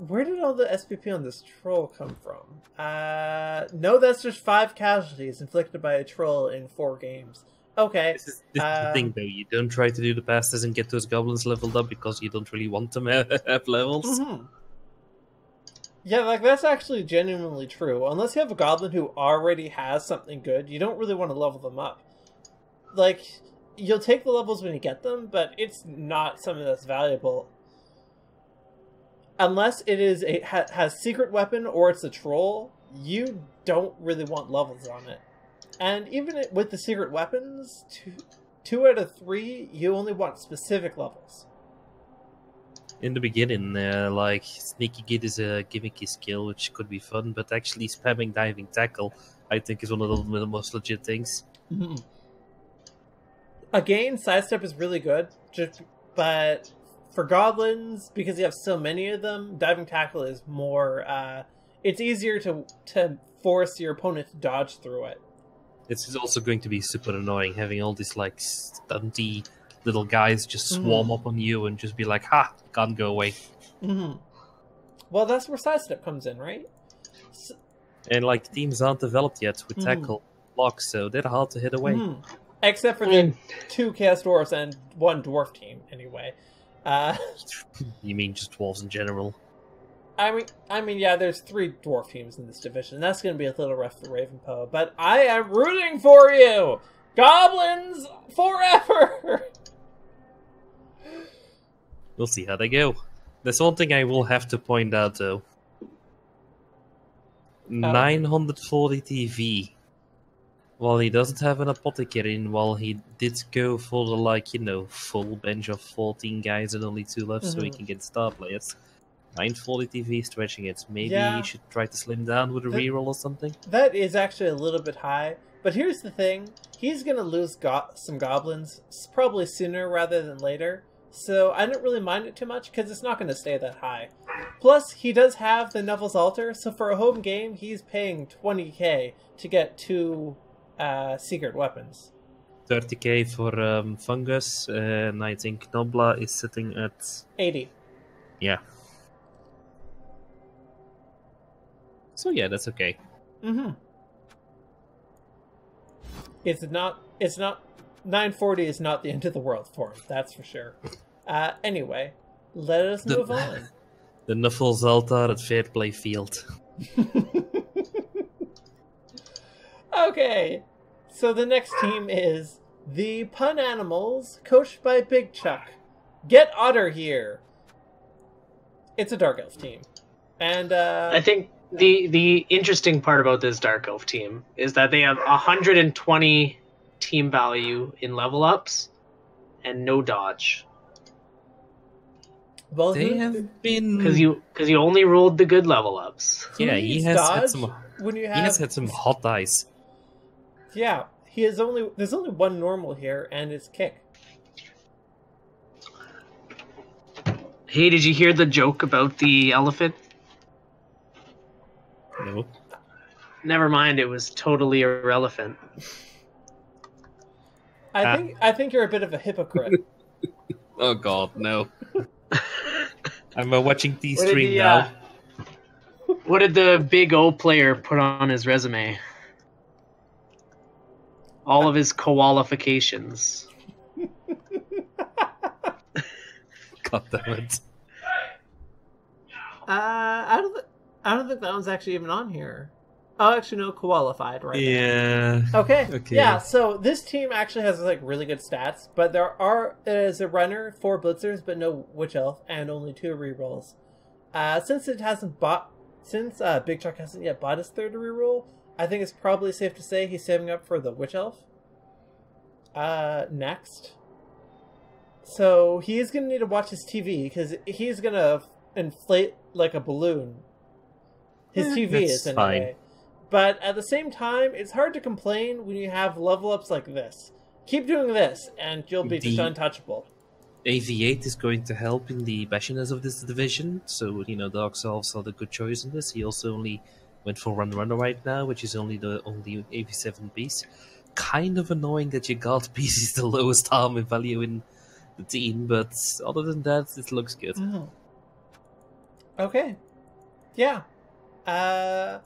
where did all the S P P on this troll come from? Uh, no, that's just five casualties inflicted by a troll in four games. Okay. This is, this um, is the thing, though. You don't try to do the passes and get those goblins leveled up because you don't really want them at levels. Mm-hmm. Yeah, like, that's actually genuinely true. Unless you have a goblin who already has something good, you don't really want to level them up. Like, you'll take the levels when you get them, but it's not something that's valuable. Unless it is a ha, has secret weapon or it's a troll, you don't really want levels on it. And even with the secret weapons, two, two out of three, you only want specific levels. In the beginning, uh, like, Sneaky Git is a gimmicky skill, which could be fun, but actually spamming Diving Tackle, I think, is one of the most legit things. Mm-hmm. Again, Sidestep is really good, just, but for goblins, because you have so many of them, Diving Tackle is more, uh, it's easier to, to force your opponent to dodge through it. It's also going to be super annoying having all these, like, stunty little guys just swarm mm. up on you and just be like, ha, can't go away. Mm-hmm. Well, that's where Sidestep comes in, right? So... And, like, teams aren't developed yet with mm. Tackle blocks, so they're hard to hit away. Mm. Except for the two Chaos Dwarves and one Dwarf team, anyway. Uh, you mean just Dwarves in general? I mean, I mean, yeah, there's three Dwarf teams in this division. That's going to be a little rough for Ravenpoe, but I am rooting for you! Goblins forever! We'll see how they go. There's one thing I will have to point out, though. Oh. nine forty T V. While he doesn't have an apothecary in, while he did go for the, like, you know, full bench of fourteen guys and only two left, mm-hmm. so he can get star players, nine forty T V, stretching it. Maybe yeah. you should try to slim down with a that, reroll or something. That is actually a little bit high. But here's the thing. He's going to lose go some goblins probably sooner rather than later. So I don't really mind it too much because it's not going to stay that high. Plus, he does have the Neville's Altar. So for a home game, he's paying twenty K to get two uh, secret weapons. thirty K for um, Fungus, uh, and I think Nobla is sitting at... eighty. Yeah. So yeah, that's okay. Mm-hmm. It's not... It's not... nine forty is not the end of the world for him, that's for sure. Uh, anyway, let us move the, on. The Nuffles Altar at Fair Play Field. Okay. So the next team is the Pun Animals, coached by Big Chuck. Get Otter here. It's a Dark Elf team. And uh, I think the the interesting part about this Dark Elf team is that they have one hundred twenty team value in level ups and no dodge. Well, they have been because you because you only rolled the good level ups. Yeah, he has had some. When you have... He has had some hot dice. Yeah, he is only there's only one normal here, and it's kick. Hey, did you hear the joke about the elephant? No. Never mind. It was totally irrelevant. I uh, think I think you're a bit of a hypocrite. Oh God, no! I'm uh, watching T-Stream now. Uh, what did the big O player put on his resume? All of his qualifications. God damn it. Uh, I don't, th I don't think that one's actually even on here. Oh, actually, no, qualified, right? Yeah. Now. Okay. Okay. Yeah. So this team actually has like really good stats, but there are as a runner four blitzers, but no witch elf, and only two rerolls. Uh, since it hasn't bought, since uh, Big Chuck hasn't yet bought his third reroll. I think it's probably safe to say he's saving up for the Witch Elf. Uh, next. So he is going to need to watch his T V because he's going to inflate like a balloon. His T V That's is anyway. Fine. But at the same time, it's hard to complain when you have level ups like this. Keep doing this and you'll be the just untouchable. A V eight is going to help in the bashiness of this division. So, you know, Dark Elves are the good choice in this. He also only... went for Run Runner right now, which is only the only A V seven piece. Kind of annoying that your guard piece is the lowest arm in value in the team, but other than that, it looks good. Mm. Okay. Yeah. Uh,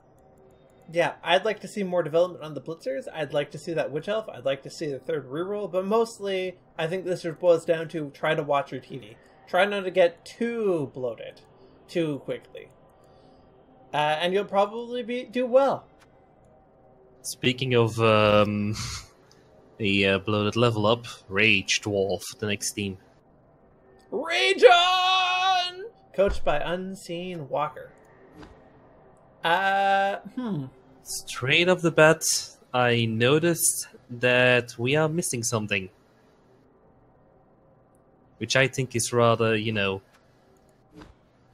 yeah, I'd like to see more development on the Blitzers. I'd like to see that Witch Elf. I'd like to see the third reroll, but mostly I think this boils down to try to watch your T V. Try not to get too bloated too quickly. Uh, and you'll probably be do well. Speaking of um, the uh, bloated level up, Rage Dwarf, the next team. Rage on! Coached by Unseen Walker. Uh, hmm. Straight off the bat, I noticed that we are missing something. Which I think is rather, you know...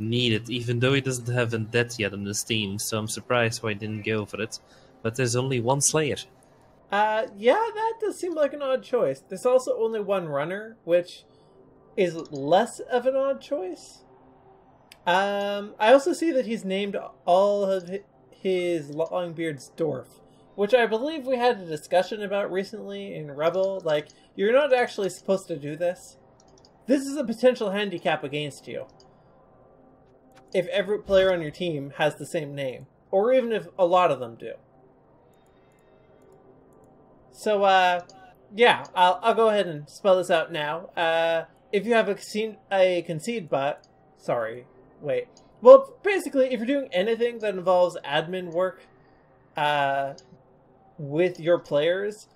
needed, even though he doesn't have a death yet on this team, so I'm surprised why he didn't go for it. But there's only one Slayer. Uh, yeah, that does seem like an odd choice. There's also only one Runner, which is less of an odd choice. Um, I also see that he's named all of his Longbeard's Dwarf, which I believe we had a discussion about recently in Rebel. Like, you're not actually supposed to do this. This is a potential handicap against you. If every player on your team has the same name, or even if a lot of them do. So, uh, yeah, I'll, I'll go ahead and spell this out now. Uh, if you have a concede, a concede bot, sorry, wait. Well, basically, if you're doing anything that involves admin work uh, with your players,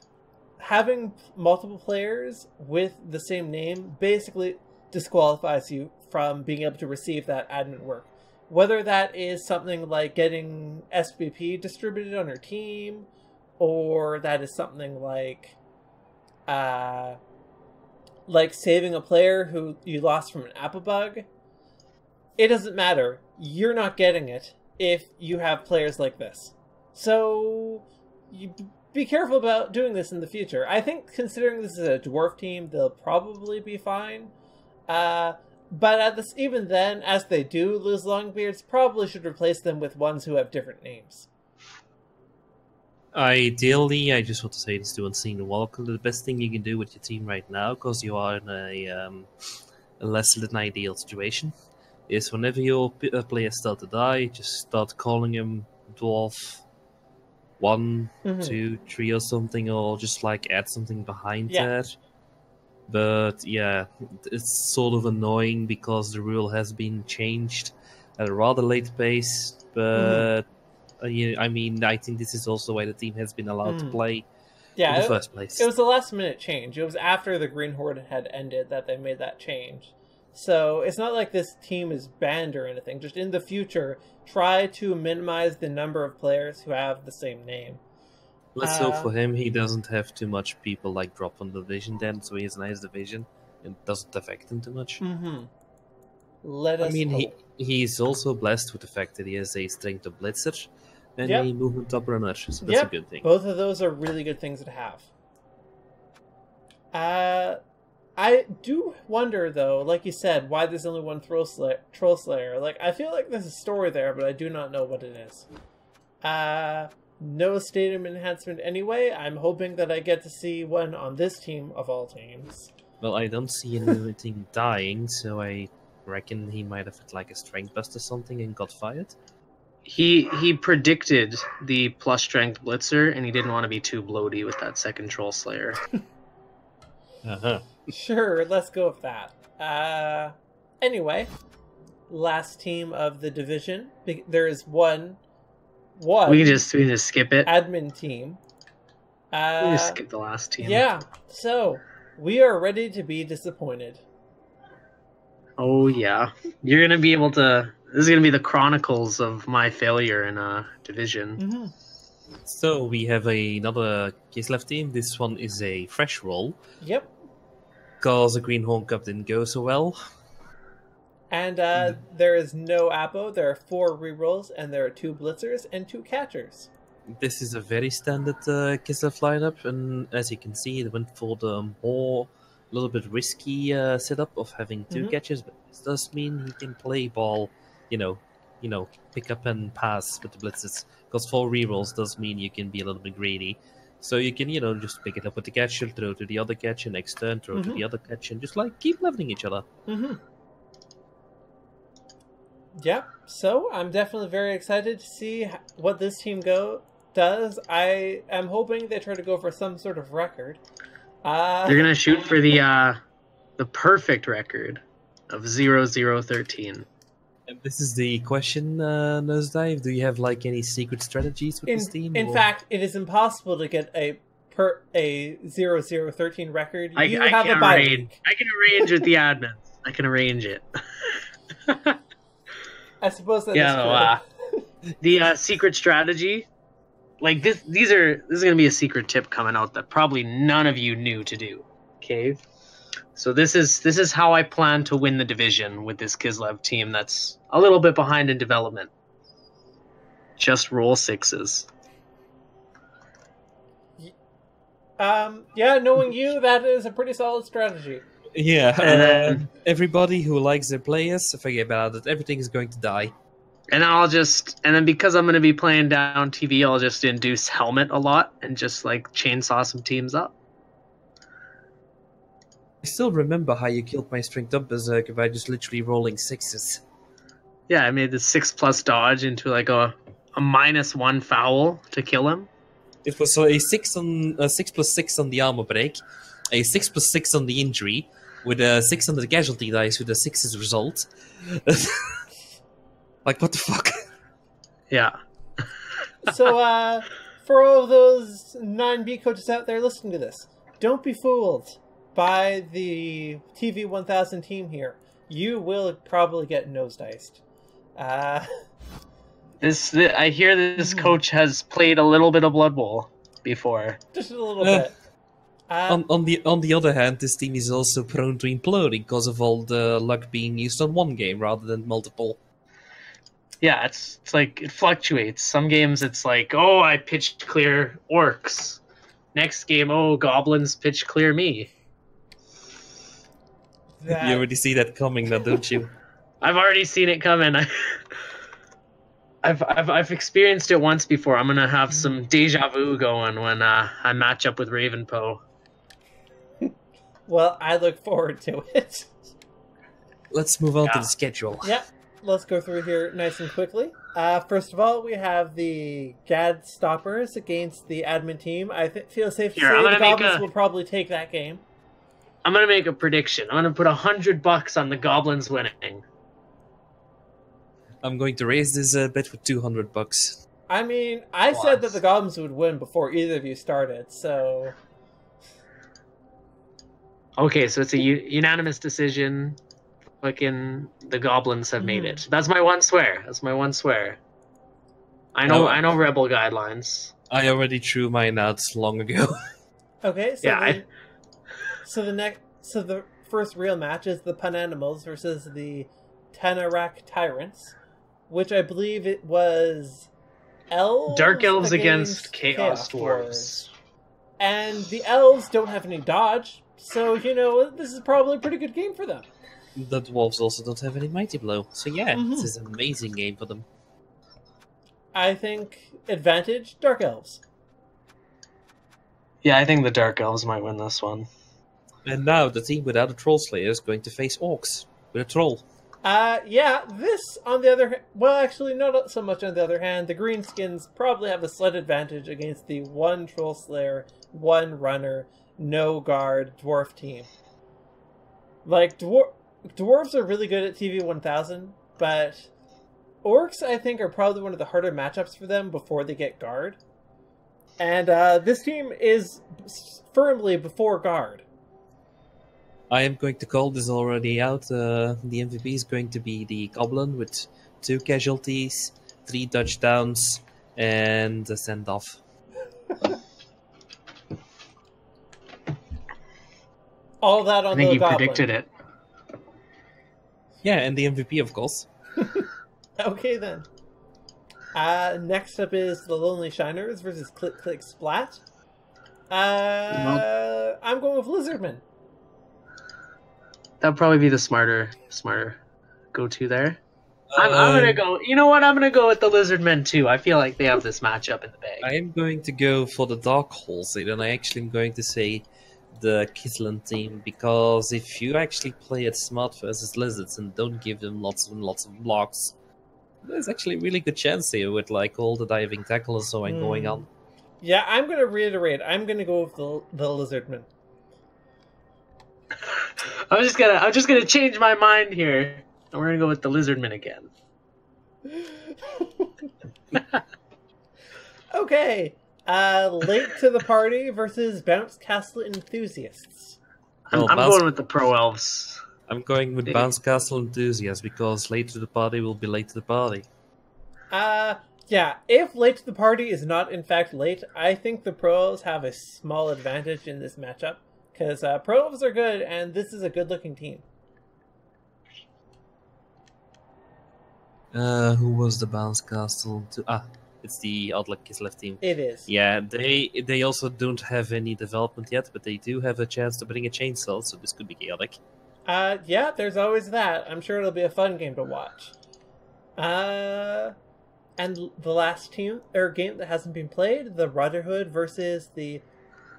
having multiple players with the same name basically disqualifies you from being able to receive that admin work. Whether that is something like getting S V P distributed on your team, or that is something like uh, like saving a player who you lost from an apple bug, It doesn't matter. You're not getting it if you have players like this. So you be careful about doing this in the future. I think considering this is a dwarf team, they'll probably be fine. Uh, but at this, even then, as they do lose Longbeards, probably should replace them with ones who have different names. Ideally, I just want to say this to Unseen Walker, the best thing you can do with your team right now, because you are in a, um, a less than ideal situation, is whenever your players start to die, just start calling them Dwarf one, mm-hmm. two, three or something, or just like add something behind yeah. that. But yeah, it's sort of annoying because the rule has been changed at a rather late pace, but mm-hmm. uh, yeah, I mean, I think this is also why the team has been allowed mm. to play yeah, in the first place. It was a last minute change. It was after the Green Horde had ended that they made that change. So it's not like this team is banned or anything. Just in the future, try to minimize the number of players who have the same name. Let's uh, hope for him he doesn't have too much people like drop on the division then, so he has a nice division and doesn't affect him too much. Mm-hmm. Let us I mean, hope. he he's also blessed with the fact that he has a strength of blitzer and yep. a movement top runner, so that's yep. a good thing. Both of those are really good things to have. Uh... I do wonder, though, like you said, why there's only one Troll Slayer. Troll Slayer. Like, I feel like there's a story there, but I do not know what it is. Uh, no stadium enhancement anyway. I'm hoping that I get to see one on this team, of all teams. Well, I don't see anything dying, so I reckon he might have had, like, a strength bust or something and got fired. He, he predicted the plus strength blitzer, and he didn't want to be too bloaty with that second Troll Slayer. uh-huh. Sure, let's go with that. Uh, anyway, last team of the division. There is one. One. We just we just skip it. Admin team. Uh, we just skip the last team. Yeah. So we are ready to be disappointed. Oh yeah, you're gonna be able to. This is gonna be the chronicles of my failure in a division. Mm-hmm. So we have a, another Kislev team. This one is a fresh roll. Yep. Because the Greenhorn Cup didn't go so well. And uh, there is no Apo, there are four rerolls, and there are two blitzers and two catchers. This is a very standard uh, Kislev lineup, and as you can see, it went for the more, a little bit risky uh, setup of having two mm-hmm. catchers, but this does mean he can play ball, you know, you know, pick up and pass with the blitzers. Because four rerolls does mean you can be a little bit greedy. So you can, you know, just pick it up with the catcher, throw to the other catcher, next turn, throw mm-hmm. to the other catcher, and just, like, keep leveling each other. Mm-hmm. Yeah, so I'm definitely very excited to see what this team go does. I am hoping they try to go for some sort of record. Uh, They're going to shoot for the uh, the perfect record of zero zero thirteen. And this is the question, uh, Nosedive. Do you have like any secret strategies with in, this team? In or? fact, it is impossible to get a per a zero zero thirteen record. I, you I have can a bye week. I can arrange with the admins. I can arrange it. I suppose that yeah, is uh, the uh, secret strategy. Like this, these are this is going to be a secret tip coming out that probably none of you knew to do. Okay. So this is this is how I plan to win the division with this Kislev team that's a little bit behind in development. Just roll sixes. Um, yeah, knowing you, that is a pretty solid strategy. Yeah, and then, uh, everybody who likes their players, forget about it. Everything is going to die. And I'll just and then because I'm going to be playing down T V, I'll just induce helmet a lot and just like chainsaw some teams up. I still remember how you killed my strength up berserker by just literally rolling sixes. Yeah, I made the six plus dodge into like a a minus one foul to kill him. It was so a six on a six plus six on the armor break, a six plus six on the injury, with a six on the casualty dice with a sixes result. Like what the fuck? Yeah. So uh, for all those nine B coaches out there listening to this, don't be fooled by the T V one thousand team here. You will probably get nosediced. Uh... This, I hear this coach has played a little bit of Blood Bowl before. Just a little bit. Um, on, on the on the other hand, this team is also prone to imploding because of all the luck being used on one game rather than multiple. Yeah, it's, it's like it fluctuates. Some games it's like, oh, I pitched clear orcs. Next game, oh, goblins pitch clear me. That... You already see that coming, now, don't you? I've already seen it coming. I've, I've, I've experienced it once before. I'm gonna have some deja vu going when uh, I match up with Ravenpoe. Well, I look forward to it. Let's move on yeah. to the schedule. Yep, let's go through here nice and quickly. Uh, first of all, we have the G A D Stoppers against the admin team. I th feel safe to here, say the Goblins a... will probably take that game. I'm gonna make a prediction. I'm gonna put a hundred bucks on the Goblins winning. I'm going to raise this uh, bet for two hundred bucks. I mean, I Once. said that the Goblins would win before either of you started, so. Okay, so it's a u unanimous decision. Fucking the Goblins have made it. That's my one swear. That's my one swear. I know. Oh, I know. Rebel guidelines. I already threw mine out long ago. Okay. So yeah. The, I... So the next. So the first real match is the Pananimals versus the Tanarak Tyrants, which I believe it was elves Dark Elves against, against Chaos Dwarves. And the elves don't have any dodge, so, you know, this is probably a pretty good game for them. The dwarves also don't have any Mighty Blow, so yeah, mm-hmm. this is an amazing game for them. I think advantage, Dark Elves. Yeah, I think the Dark Elves might win this one. And now the team without a Troll Slayer is going to face Orcs with a Troll. Uh, yeah, this, on the other hand, well, actually, not so much on the other hand, the Greenskins probably have a slight advantage against the one Troll Slayer, one Runner, no Guard Dwarf team. Like, dwar Dwarves are really good at T V one thousand, but Orcs, I think, are probably one of the harder matchups for them before they get Guard. And, uh, this team is firmly before Guard. I am going to call this already out. Uh, the M V P is going to be the Goblin with two casualties, three touchdowns, and a send-off. All that on the Goblin. I think you Goblin. predicted it. Yeah, and the M V P, of course. Okay, then. Uh, next up is the Lonely Shiners versus Click Click Splat. Uh, nope. I'm going with Lizardman. That'd probably be the smarter, smarter go-to there. I'm, um, I'm gonna go. You know what? I'm gonna go with the Lizardmen too. I feel like they have this matchup in the bag. I am going to go for the Dark Holes, and I actually am going to say the Kisland team, because if you actually play it smart versus Lizards and don't give them lots and lots of blocks, there's actually a really good chance here with like all the diving tackle and so on mm. going on. Yeah, I'm gonna reiterate. I'm gonna go with the the Lizardmen. I'm just gonna I'm just gonna change my mind here. And we're gonna go with the Lizardmen again. Okay. Uh Late to the Party versus Bounce Castle Enthusiasts. I'm, oh, I'm Bounce... going with the Pro Elves. I'm going with Bounce Castle Enthusiasts because Late to the Party will be late to the party. Uh yeah, if Late to the Party is not in fact late, I think the Pro Elves have a small advantage in this matchup. Because uh, Pro Elves are good, and this is a good-looking team. Uh, who was the Bounce Castle? To... Ah, it's the Outlook Kislev team. It is. Yeah, they they also don't have any development yet, but they do have a chance to bring a chainsaw, so this could be chaotic. Uh, yeah, there's always that. I'm sure it'll be a fun game to watch. Uh, and the last team or game that hasn't been played, the Rutherhood versus the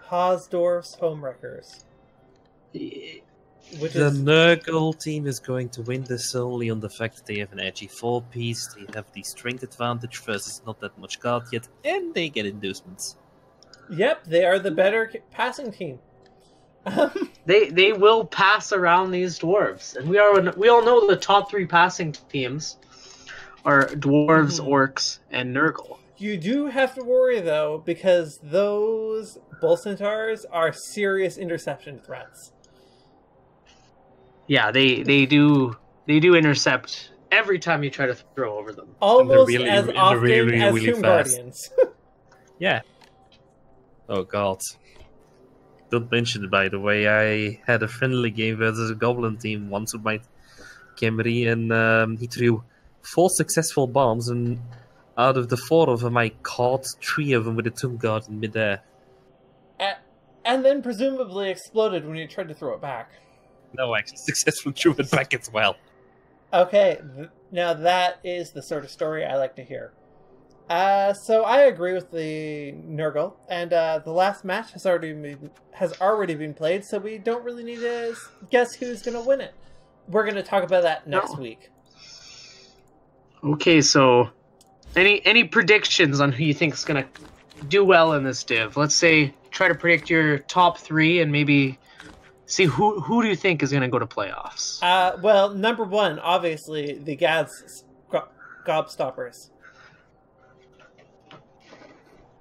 Haasdorf's Homewreckers. The is... Nurgle team is going to win this solely on the fact that they have an edgy four piece, they have the strength advantage versus not that much guard yet, and they get inducements. Yep, they are the better passing team. they they will pass around these dwarves, and we are we all know the top three passing teams are dwarves, orcs, and Nurgle. You do have to worry, though, because those Bull Centaurs are serious interception threats. Yeah, they they do they do intercept every time you try to throw over them. Almost really, as often really, really, as really Tomb fast. Guardians. Yeah. Oh, God. Don't mention it, by the way. I had a friendly game versus a goblin team once with my Camry, and um, he threw four successful bombs, and out of the four of them, I caught three of them with a Tomb Guard in midair. And then presumably exploded when you tried to throw it back. No, I actually successfully threw it back as well. Okay, now that is the sort of story I like to hear. Uh, so I agree with the Nurgle, and uh, the last match has already been, has already been played, so we don't really need to guess who's going to win it. We're going to talk about that next no. week. Okay, so any any predictions on who you think is going to do well in this div? Let's say try to predict your top three and maybe see who who do you think is going to go to playoffs? Uh, well, number one, obviously, the G A D's G A D Stoppers.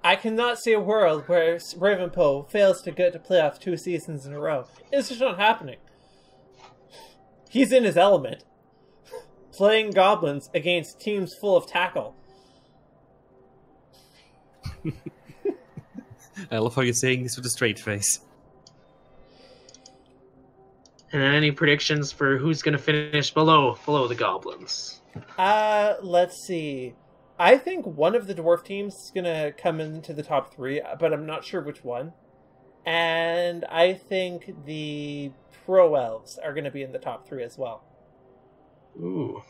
I cannot see a world where Ravenpoe fails to get to playoffs two seasons in a row. It's just not happening. He's in his element. Playing goblins against teams full of tackle. I love how you're saying this with a straight face. And then any predictions for who's going to finish below below the goblins? Uh, let's see. I think one of the dwarf teams is going to come into the top three, but I'm not sure which one. And I think the pro elves are going to be in the top three as well. Ooh,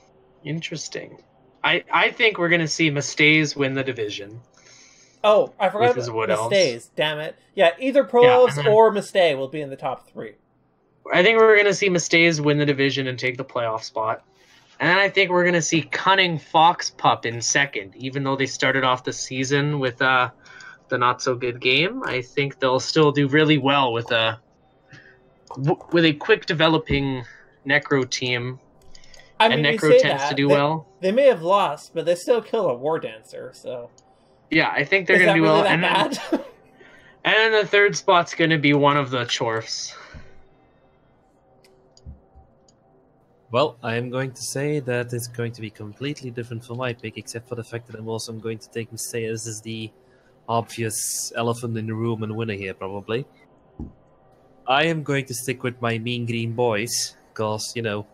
interesting. I, I think we're going to see Mistay win the division. Oh, I forgot about Mistay, damn it. Yeah, either pro yeah, elves or Mistay will be in the top three. I think we're going to see Mystheus win the division and take the playoff spot. And then I think we're going to see Cunning Fox Pup in second. Even though they started off the season with uh, the not-so-good game, I think they'll still do really well with a, with a quick-developing Necro team. I mean, and Necro tends that. to do they, well. They may have lost, but they still kill a War Dancer, so... Yeah, I think they're going to do really well. That bad? And, and then the third spot's going to be one of the Chorfs. Well, I'm going to say that it's going to be completely different from my pick, except for the fact that I'm also going to take Mystheus as the obvious elephant in the room and winner here, probably. I am going to stick with my Mean Green Boys, because, you know,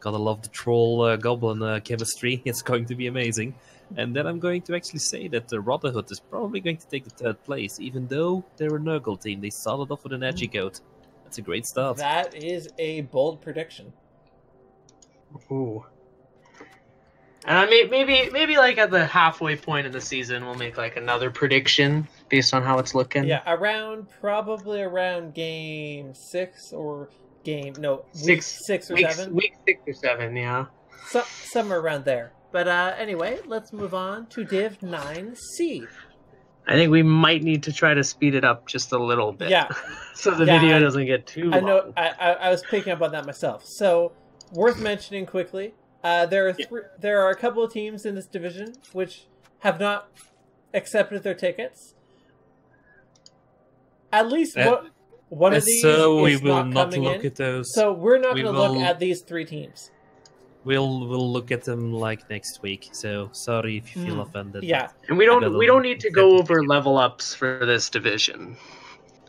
gotta love the troll-goblin uh, uh, chemistry. It's going to be amazing. And then I'm going to actually say that the Rutherhood is probably going to take the third place, even though they're a Nurgle team. They started off with an edgy coat. That's a great start. That is a bold prediction. Ooh. And uh, maybe, maybe like at the halfway point of the season, we'll make like another prediction based on how it's looking. Yeah, around probably around game six or game no week six, six or week, seven. Week six or seven, yeah. So, somewhere around there. But uh, anyway, let's move on to Div nine C. I think we might need to try to speed it up just a little bit. Yeah. so the yeah, video I, doesn't get too. I long. know. I, I I was picking up on that myself. So. Worth mentioning quickly, uh, there are th yeah. there are a couple of teams in this division which have not accepted their tickets. At least uh, one, one uh, of these so is we will not, not look in. at those. So we're not we going to will... look at these three teams. We'll we'll look at them like next week. So sorry if you feel mm. offended. Yeah, and we don't we don't need to go over level ups for this division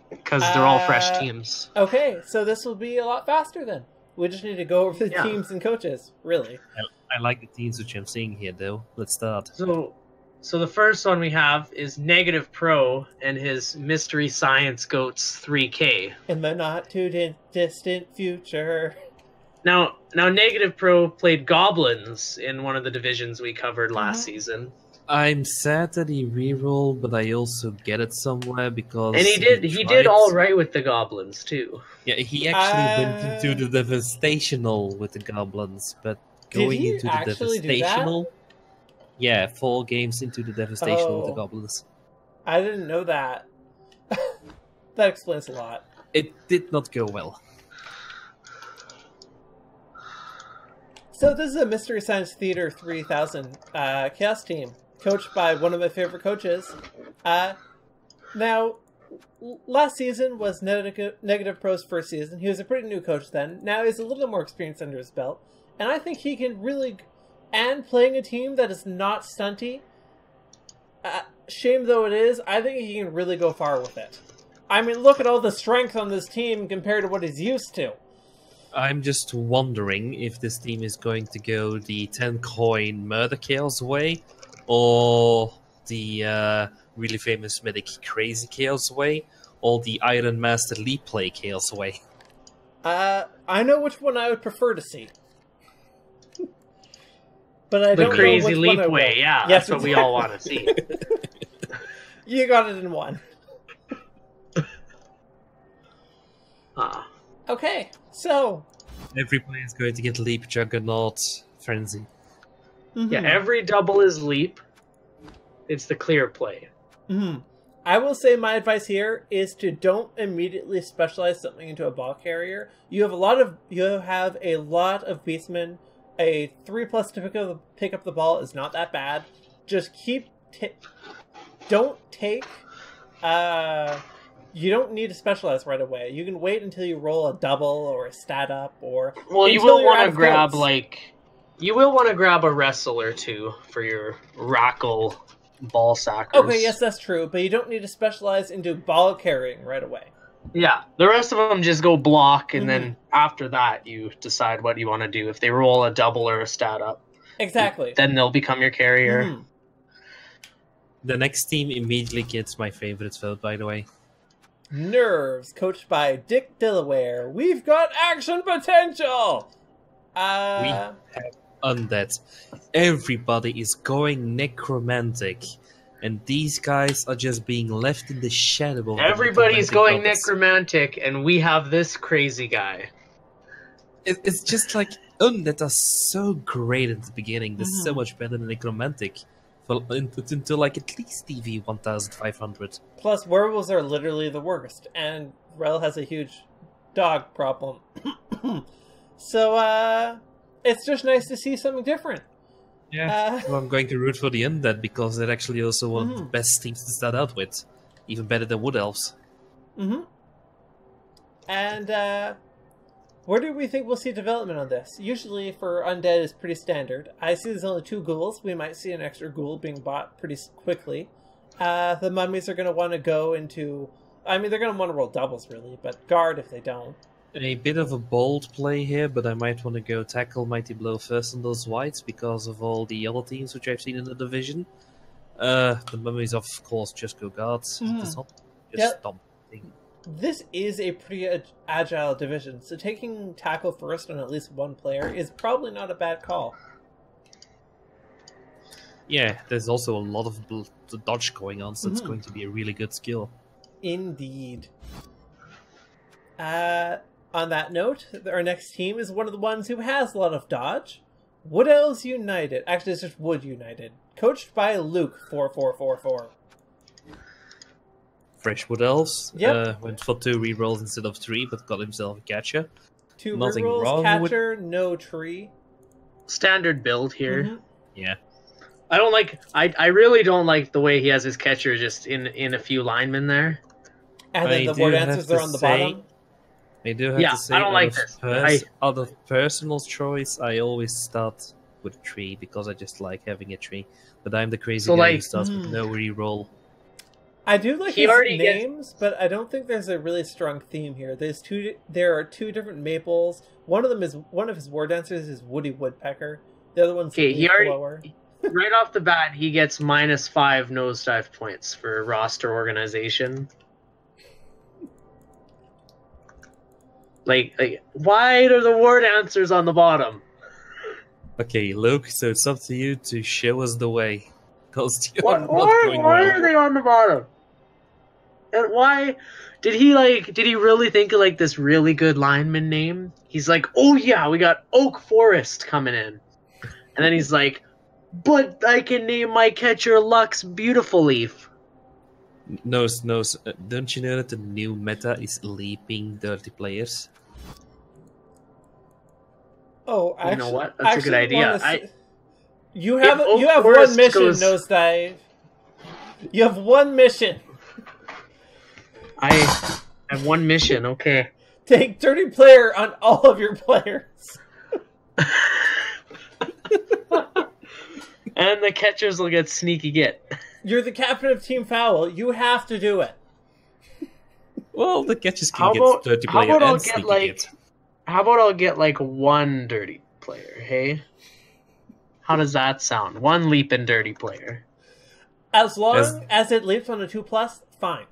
because they're uh, all fresh teams. Okay, so this will be a lot faster then. We just need to go over the yeah. teams and coaches, really. I, I like the teams which I'm seeing here, though. Let's start. So, so the first one we have is Negative Pro and his Mystery Science Goats three K. In the not-too-distant future. Now, now, Negative Pro played Goblins in one of the divisions we covered last mm-hmm. season. I'm sad that he rerolled, but I also get it somewhere because... And he did he, he did all right with the goblins, too. Yeah, he actually uh... went into the Devastational with the goblins, but going into the Devastational... Yeah, four games into the Devastational oh, with the goblins. I didn't know that. That explains a lot. It did not go well. So this is a Mystery Science Theater three thousand uh, Chaos team, coached by one of my favorite coaches. Uh, now, last season was Neg Negative Pro's first season. He was a pretty new coach then. Now he's a little more experienced under his belt. And I think he can really... And playing a team that is not stunty, uh, shame though it is, I think he can really go far with it. I mean, look at all the strength on this team compared to what he's used to. I'm just wondering if this team is going to go the ten coin Murder Chaos way, or the uh, really famous Medic Crazy Chaos way, or the Iron Master Leap Play Chaos way. Uh, I know which one I would prefer to see. But I the don't crazy know which leap one I way, would. Yeah, yes, that's exactly. What we all want to see. You got it in one. Huh. Okay, so every player is going to get Leap, Juggernaut, Frenzy. Mm-hmm. Yeah, every double is Leap. It's the clear play. Mm-hmm. I will say my advice here is to don't immediately specialize something into a ball carrier. You have a lot of you have a lot of beastmen. A three plus to pick up the, pick up the ball is not that bad. Just keep t don't take. Uh, you don't need to specialize right away. You can wait until you roll a double or a stat up or. Well, you will want to grab votes. like, you will want to grab a wrestler too for your rockle. Ball sackers. Okay, yes, that's true, but you don't need to specialize into ball carrying right away. Yeah, the rest of them just go block, and mm-hmm. then after that you decide what you want to do. If they roll a double or a stat up, exactly, then they'll become your carrier. Mm-hmm. The next team immediately gets my favorite vote, by the way. Nerves, coached by Dick Delaware. We've got action potential! Uh... We have undead. Everybody is going necromantic, and these guys are just being left in the shadow. Everybody's going necromantic, and we have this crazy guy. It, it's just like undead are so great at the beginning. They're mm-hmm. so much better than necromantic. For until like at least T V one thousand five hundred. Plus, werewolves are literally the worst, and Rel has a huge dog problem. So, uh. It's just nice to see something different. Yeah, uh, well, I'm going to root for the undead because they're actually also one mm-hmm. of the best teams to start out with. Even better than Wood Elves. Mm-hmm. And uh, where do we think we'll see development on this? Usually for undead is pretty standard. I see there's only two ghouls. We might see an extra ghoul being bought pretty quickly. Uh, the mummies are going to want to go into... I mean, they're going to want to roll doubles, really, but guard if they don't. A bit of a bold play here, but I might want to go tackle Mighty Blow first on those whites because of all the other teams which I've seen in the division. Uh, the mummies, of course, just go guards. Mm. Just yep. Stop. This is a pretty ag agile division, so taking tackle first on at least one player is probably not a bad call. Yeah, there's also a lot of bl the dodge going on, so mm-hmm. it's going to be a really good skill. Indeed. Uh... On that note, our next team is one of the ones who has a lot of dodge. Wood Elves United. Actually, it's just Wood United. Coached by Luke, four four four four. Fresh Wood Elves. Yep. Uh, went for two rerolls instead of three, but got himself a catcher. Two Nothing rerolls, wrong catcher, with... no tree. Standard build here. Mm-hmm. Yeah. I don't like... I, I really don't like the way he has his catcher just in, in a few linemen there. And then I the word answers are on the say... bottom. I do have yeah, to say, I don't out, like of this. I... out of personal choice, I always start with a tree because I just like having a tree. But I'm the crazy so guy like, who starts mm. with no reroll. I do like he his names, gets... but I don't think there's a really strong theme here. There's two. There are two different maples. One of them is one of his war dancers is Woody Woodpecker. The other one's okay, he already, right off the bat, he gets minus five nosedive points for roster organization. Like, like, why are the word answers on the bottom? Okay, Luke, so it's up to you to show us the way. Because why why well. are they on the bottom? And why did he, like, did he really think of, like, this really good lineman name? He's like, oh, yeah, we got Oak Forest coming in. And then he's like, but I can name my catcher Lux Beautiful Leaf. No, no, don't you know that the new meta is leaping dirty players? Oh, actually, you know what? That's a good idea. I, I, you have you have one mission, goes... Nosedive. You have one mission. I have one mission. Okay. Take dirty player on all of your players. And the catchers will get sneaky get. You're the captain of Team Fowl. You have to do it. Well, the catches can how get about, dirty player how about and I'll sneaky get, like, hit. How about I'll get like one dirty player, hey? How does that sound? One leap and dirty player. As long as, as it leaps on a two plus, fine.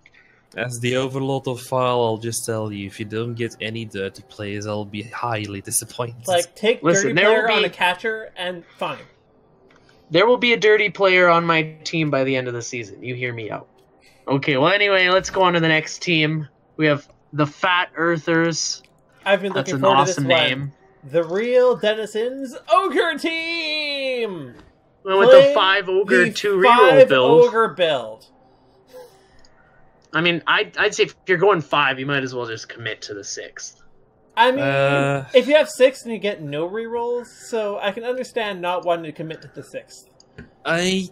As the overlord of Fowl, I'll just tell you, if you don't get any dirty players, I'll be highly disappointed. Like, take Listen, dirty player be... on a catcher, and fine. There will be a dirty player on my team by the end of the season. You hear me out. Okay, well, anyway, let's go on to the next team. We have the Fat Earthers. I've been looking That's forward an awesome to this name. One. The Real Denizens Ogre Team! Well, with the five ogre, the two reroll build. Ogre build. I mean, I'd, I'd say if you're going five, you might as well just commit to the sixth. I mean, uh, if you have six and you get no rerolls, so I can understand not wanting to commit to the sixth. I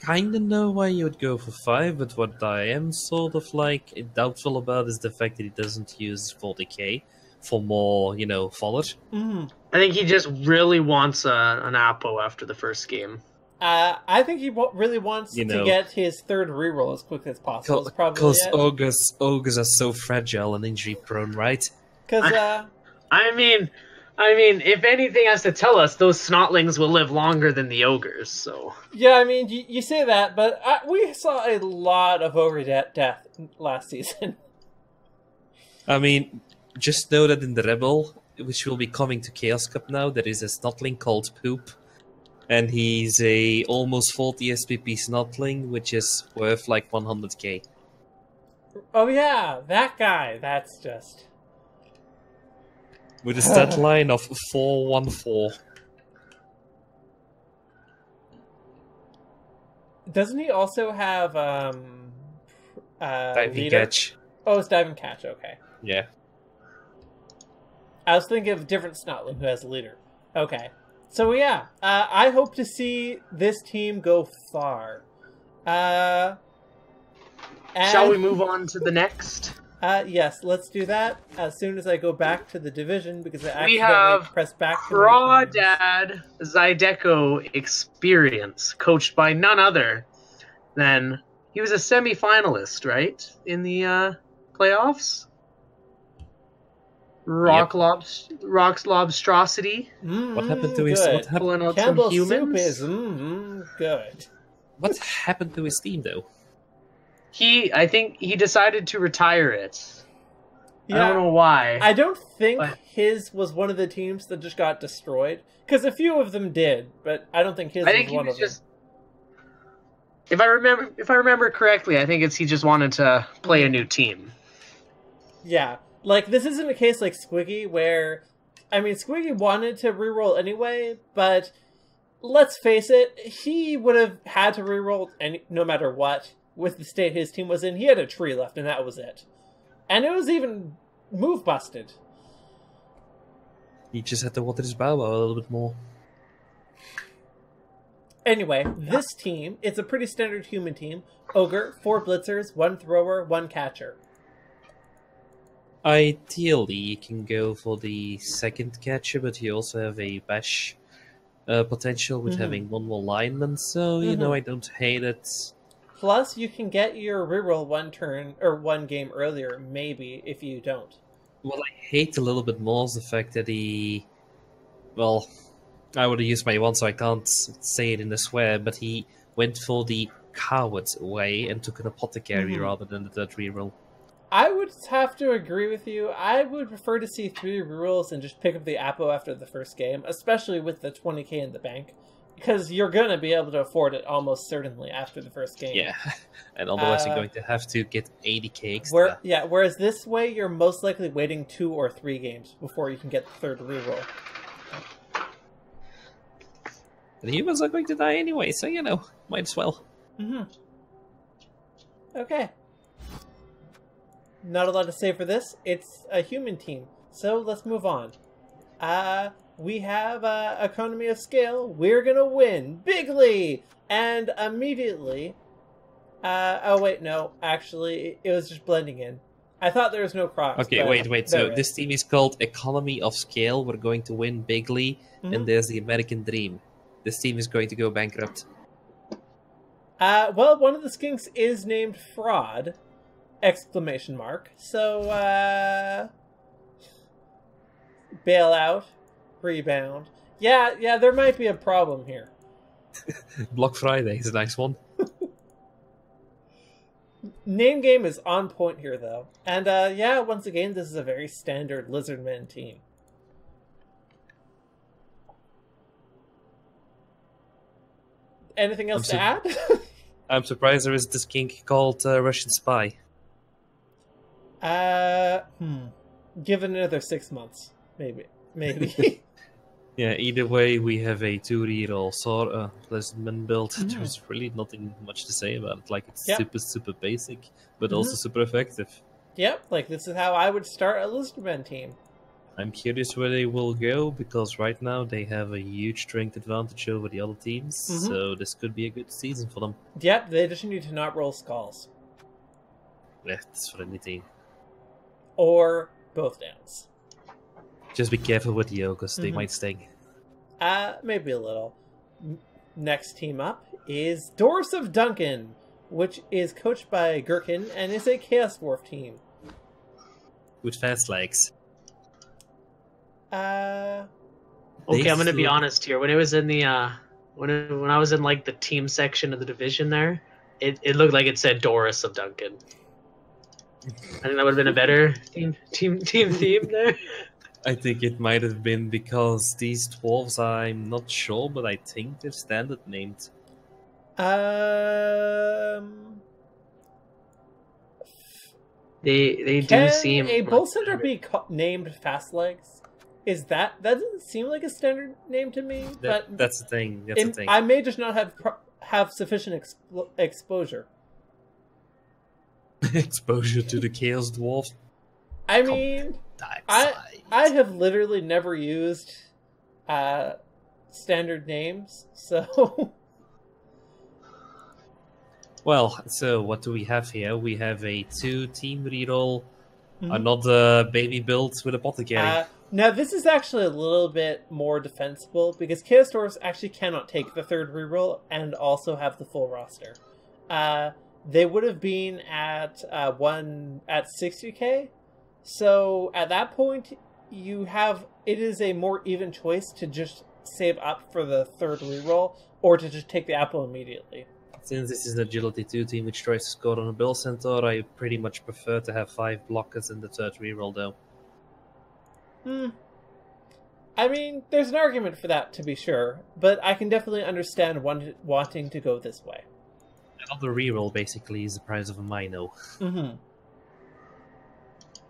kind of know why you would go for five, but what I am sort of like doubtful about is the fact that he doesn't use forty K for more, you know, follows. Mm. I think he just really wants a, an Apo after the first game. Uh, I think he w really wants you know, to get his third reroll as quick as possible. Because ogres, ogres are so fragile and injury-prone, right? Because uh, I, I mean, I mean, if anything has to tell us, those snotlings will live longer than the ogres. So yeah, I mean, you, you say that, but I, we saw a lot of ogre de death last season. I mean, just know that in the R E B B L, which will be coming to Chaos Cup now, there is a snotling called Poop. And he's a almost forty S P P snotling, which is worth like one hundred K. Oh yeah, that guy. That's just... with a stat line of four one four. Doesn't he also have... Um, uh, diving leader? Catch. Oh, it's diving catch, okay. Yeah. I was thinking of a different snotling who has a leader. Okay. So yeah, uh, I hope to see this team go far. Uh, and, Shall we move on to the next? Uh, yes, let's do that as soon as I go back to the division because I actually pressed back. We have Crawdad Zydeco Experience, coached by none other than he was a semi-finalist, right, in the uh, playoffs. Rock yep. lobs, rocks lobstrosity. Mm, what happened to his? Good. What happened out some humans? Is, mm, good. What happened to his team though? He, I think he decided to retire it. Yeah. I don't know why. I don't think but... his was one of the teams that just got destroyed because a few of them did, but I don't think his I think was he one was of just... them. If I remember, if I remember correctly, I think it's he just wanted to play a new team. Yeah. Like, this isn't a case like Squiggy where, I mean, Squiggy wanted to reroll anyway, but let's face it, he would have had to reroll any, no matter what with the state his team was in. He had a tree left, and that was it. And it was even move busted. He just had to water his bow wow a little bit more. Anyway, this team, it's a pretty standard human team. Ogre, four blitzers, one thrower, one catcher. Ideally, you can go for the second catcher, but you also have a bash uh, potential with mm-hmm. having one more lineman, so, you mm-hmm. know, I don't hate it. Plus, you can get your reroll one turn, or one game earlier, maybe, if you don't. What I hate a little bit more is the fact that he... well, I would have used my one, so I can't say it in a swear, but he went for the coward's way and took an apothecary mm-hmm. rather than the third reroll. I would have to agree with you. I would prefer to see three rules and just pick up the Apo after the first game, especially with the twenty K in the bank, because you're going to be able to afford it almost certainly after the first game. Yeah, and otherwise uh, you're going to have to get eighty K extra. Where, yeah, whereas this way, you're most likely waiting two or three games before you can get the third reroll. And humans are going to die anyway, so, you know, might as well. Mm-hmm. Okay. Not a lot to say for this. It's a human team. So let's move on. Uh, we have uh, Economy of Scale. We're going to win bigly. And immediately... Uh, oh, wait, no. Actually, it was just blending in. I thought there was no Crocs. Okay, wait, wait. So this team is called Economy of Scale. We're going to win bigly. Mm-hmm. And there's the American Dream. This team is going to go bankrupt. Uh, well, one of the skinks is named Fraud. Exclamation mark. So, uh... bailout. Rebound. Yeah, yeah, there might be a problem here. Block Friday is a nice one. Name game is on point here, though. And, uh, yeah, once again, this is a very standard Lizardman team. Anything else to add? I'm surprised there is this kink called uh, Russian Spy. Uh, hmm. Give it another six months. Maybe. Maybe. Yeah, either way, we have a two-year-old Sora Lizardman build. Mm. There's really nothing much to say about it. Like, it's yep. super, super basic, but mm-hmm. also super effective. Yep, like, this is how I would start a Lizardman team. I'm curious where they will go, because right now they have a huge strength advantage over the other teams, mm-hmm. so this could be a good season for them. Yep, they just need to not roll skulls. Yeah, that's for any team. Or both downs. Just be careful with the yogas; mm-hmm. they might sting. Uh, maybe a little. Next team up is Doris of Duncan, which is coached by Gherkin and is a Chaos Dwarf team. With fast legs. Uh. Okay, I'm gonna be honest here. When it was in the uh, when it, when I was in like the team section of the division there, it it looked like it said Doris of Duncan. I think that would have been a better team team team theme there. I think it might have been because these dwarves, I'm not sure, but I think they're standard named. Um, they they do seem. Can a bull center be named Fast Legs? Is that that doesn't seem like a standard name to me? That, but that's the thing. That's it, the thing. I may just not have have sufficient expo exposure. Exposure to the Chaos Dwarf. I Come. mean. I I have literally never used uh, standard names, so. Well, so what do we have here? We have a two team reroll, mm-hmm. another baby build with apothecary. Uh, now this is actually a little bit more defensible because Chaos Dwarves actually cannot take the third reroll and also have the full roster. Uh, they would have been at uh, one at sixty K. So at that point, you have it is a more even choice to just save up for the third reroll or to just take the apple immediately. Since this is an agility two team which tries to score on a Bill Centaur, I pretty much prefer to have five blockers in the third reroll though. Hmm. I mean, there's an argument for that to be sure, but I can definitely understand one wanting to go this way. Another reroll basically is the price of a Mino. Mm-hmm.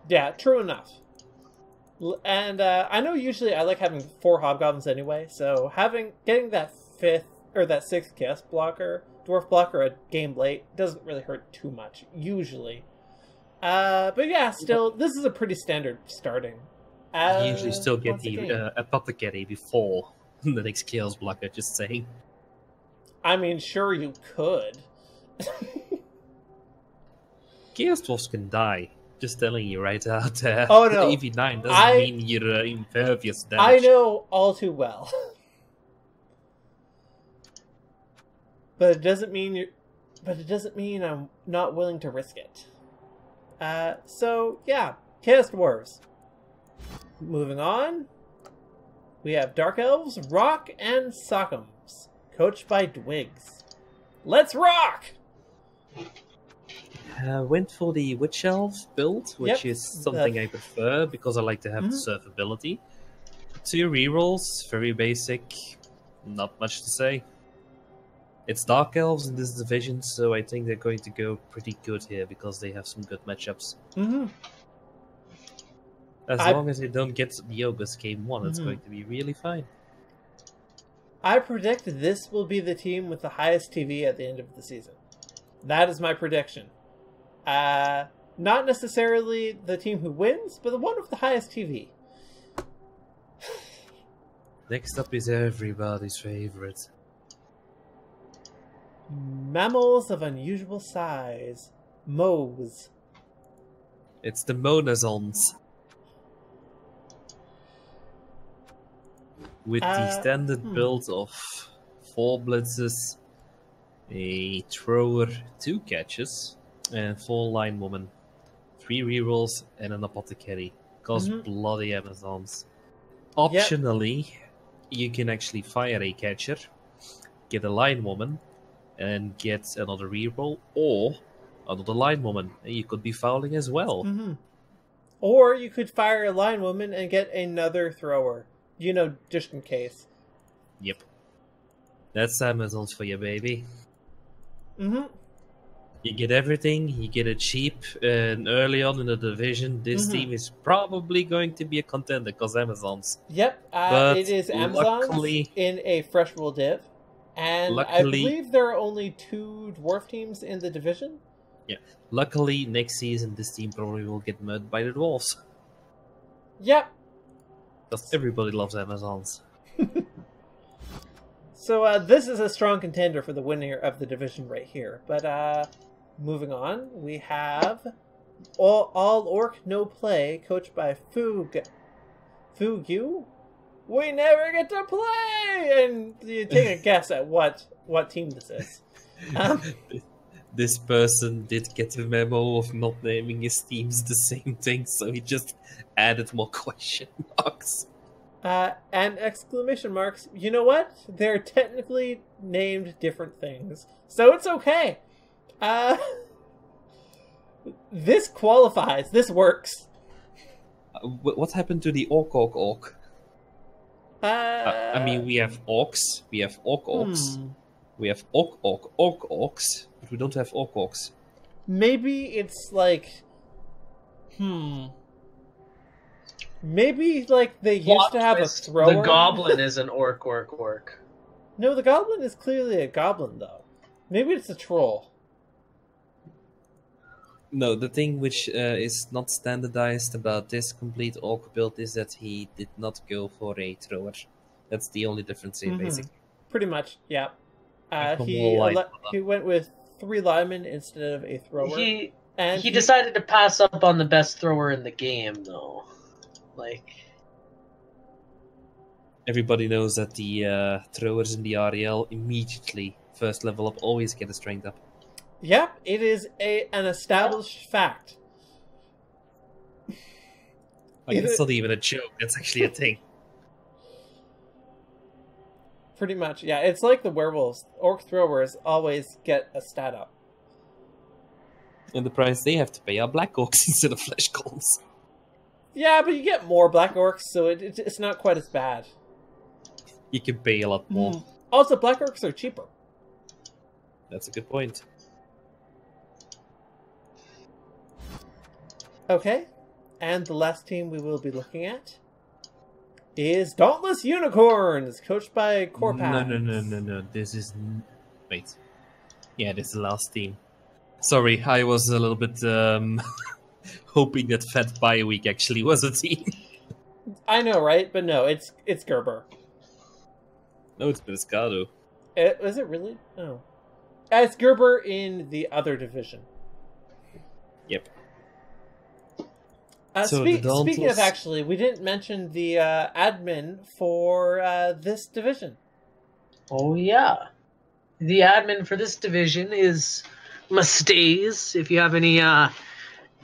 Yeah, true enough. And uh, I know usually I like having four hobgoblins anyway, so having getting that fifth or that sixth chaos blocker, dwarf blocker a game late doesn't really hurt too much usually. Uh, but yeah, still this is a pretty standard starting. Uh, I usually still get the uh, apothecary before the next chaos blocker. Just saying. I mean, sure you could. Chaos dwarfs can die. Just telling you right out there. Oh no! E V nine doesn't I, mean you're uh, impervious to damage. I know all too well, but it doesn't mean you. But it doesn't mean I'm not willing to risk it. Uh, so yeah, Chaos Dwarves. Moving on, we have Dark Elves, Rock, and Sockums, coached by Dwigs. Let's rock! Uh, went for the Witch Elf build, which yep. is something the... I prefer because I like to have mm-hmm. the surfability. Two rerolls, very basic, not much to say. It's Dark Elves in this division, so I think they're going to go pretty good here because they have some good matchups. Mm-hmm. As I... long as they don't get Yogas game one, mm-hmm. it's going to be really fine. I predict this will be the team with the highest T V at the end of the season. That is my prediction. Uh, not necessarily the team who wins, but the one with the highest T V. Next up is everybody's favorite. Mammals of unusual size. Moes. It's the Monazons. With uh, the standard hmm. build of four blitzes, a thrower, two catches, and full line woman. three rerolls and an apothecary. Cost mm-hmm. bloody Amazons. Optionally, yep. you can actually fire a catcher, get a line woman, and get another reroll, or another line woman. You could be fouling as well. Mm-hmm. Or you could fire a line woman and get another thrower. You know, just in case. Yep. That's Amazons for you, baby. Mm-hmm. You get everything. You get it cheap. And early on in the division, this mm-hmm. team is probably going to be a contender because Amazons. Yep. Uh, it is Amazons luckily, in a fresh roll div. And luckily, I believe there are only two dwarf teams in the division. Yeah. Luckily, next season, this team probably will get murdered by the dwarves. Yep. Because everybody loves Amazons. So uh, this is a strong contender for the winner of the division right here. But uh, moving on, we have all, all Orc No Play, coached by Fug. Fugu? We never get to play! And you take a guess at what, what team this is. Um, this person did get a memo of not naming his teams the same thing, so he just added more question marks. Uh, and exclamation marks. You know what? They're technically named different things, so it's okay. Uh, this qualifies. This works. Uh, what happened to the orc orc orc? Uh, uh, I mean, we have orcs, we have orc orcs, hmm. we have orc orc orc orcs, but we don't have orc orcs. Maybe it's like, hmm. Maybe, like, they used Plot to have twist. a thrower. The goblin is an orc, orc, orc. No, the goblin is clearly a goblin, though. Maybe it's a troll. No, the thing which uh, is not standardized about this complete orc build is that he did not go for a thrower. That's the only difference here, mm-hmm. basically. Pretty much, yeah. Uh, he, he went with three linemen instead of a thrower. He, and he, he decided to pass up on the best thrower in the game, though. Like, everybody knows that the uh, throwers in the R E L immediately first level up always get a strength up. Yep, it is a an established yeah. fact. Like, it's not even a joke. It's actually a thing. Pretty much, yeah. It's like the werewolves. Orc throwers always get a stat up. And the price they have to pay are black orcs instead of flesh golems. Yeah, but you get more black orcs, so it, it, it's not quite as bad. You can pay a lot more. Mm. Also, black orcs are cheaper. That's a good point. Okay, and the last team we will be looking at is Dauntless Unicorns, coached by Corpax. No, no, no, no, no. This is... Wait. Yeah, this is the last team. Sorry, I was a little bit... Um... hoping that Fat Bye Week actually was a team. I know, right? But no, it's it's Gerber. No, it's Pescado. It, is it really? No. Oh. It's Gerber in the other division. Yep. Uh, so spe speaking was... of actually, we didn't mention the uh, admin for uh, this division. Oh, yeah. The admin for this division is Mistay. If you have any... Uh...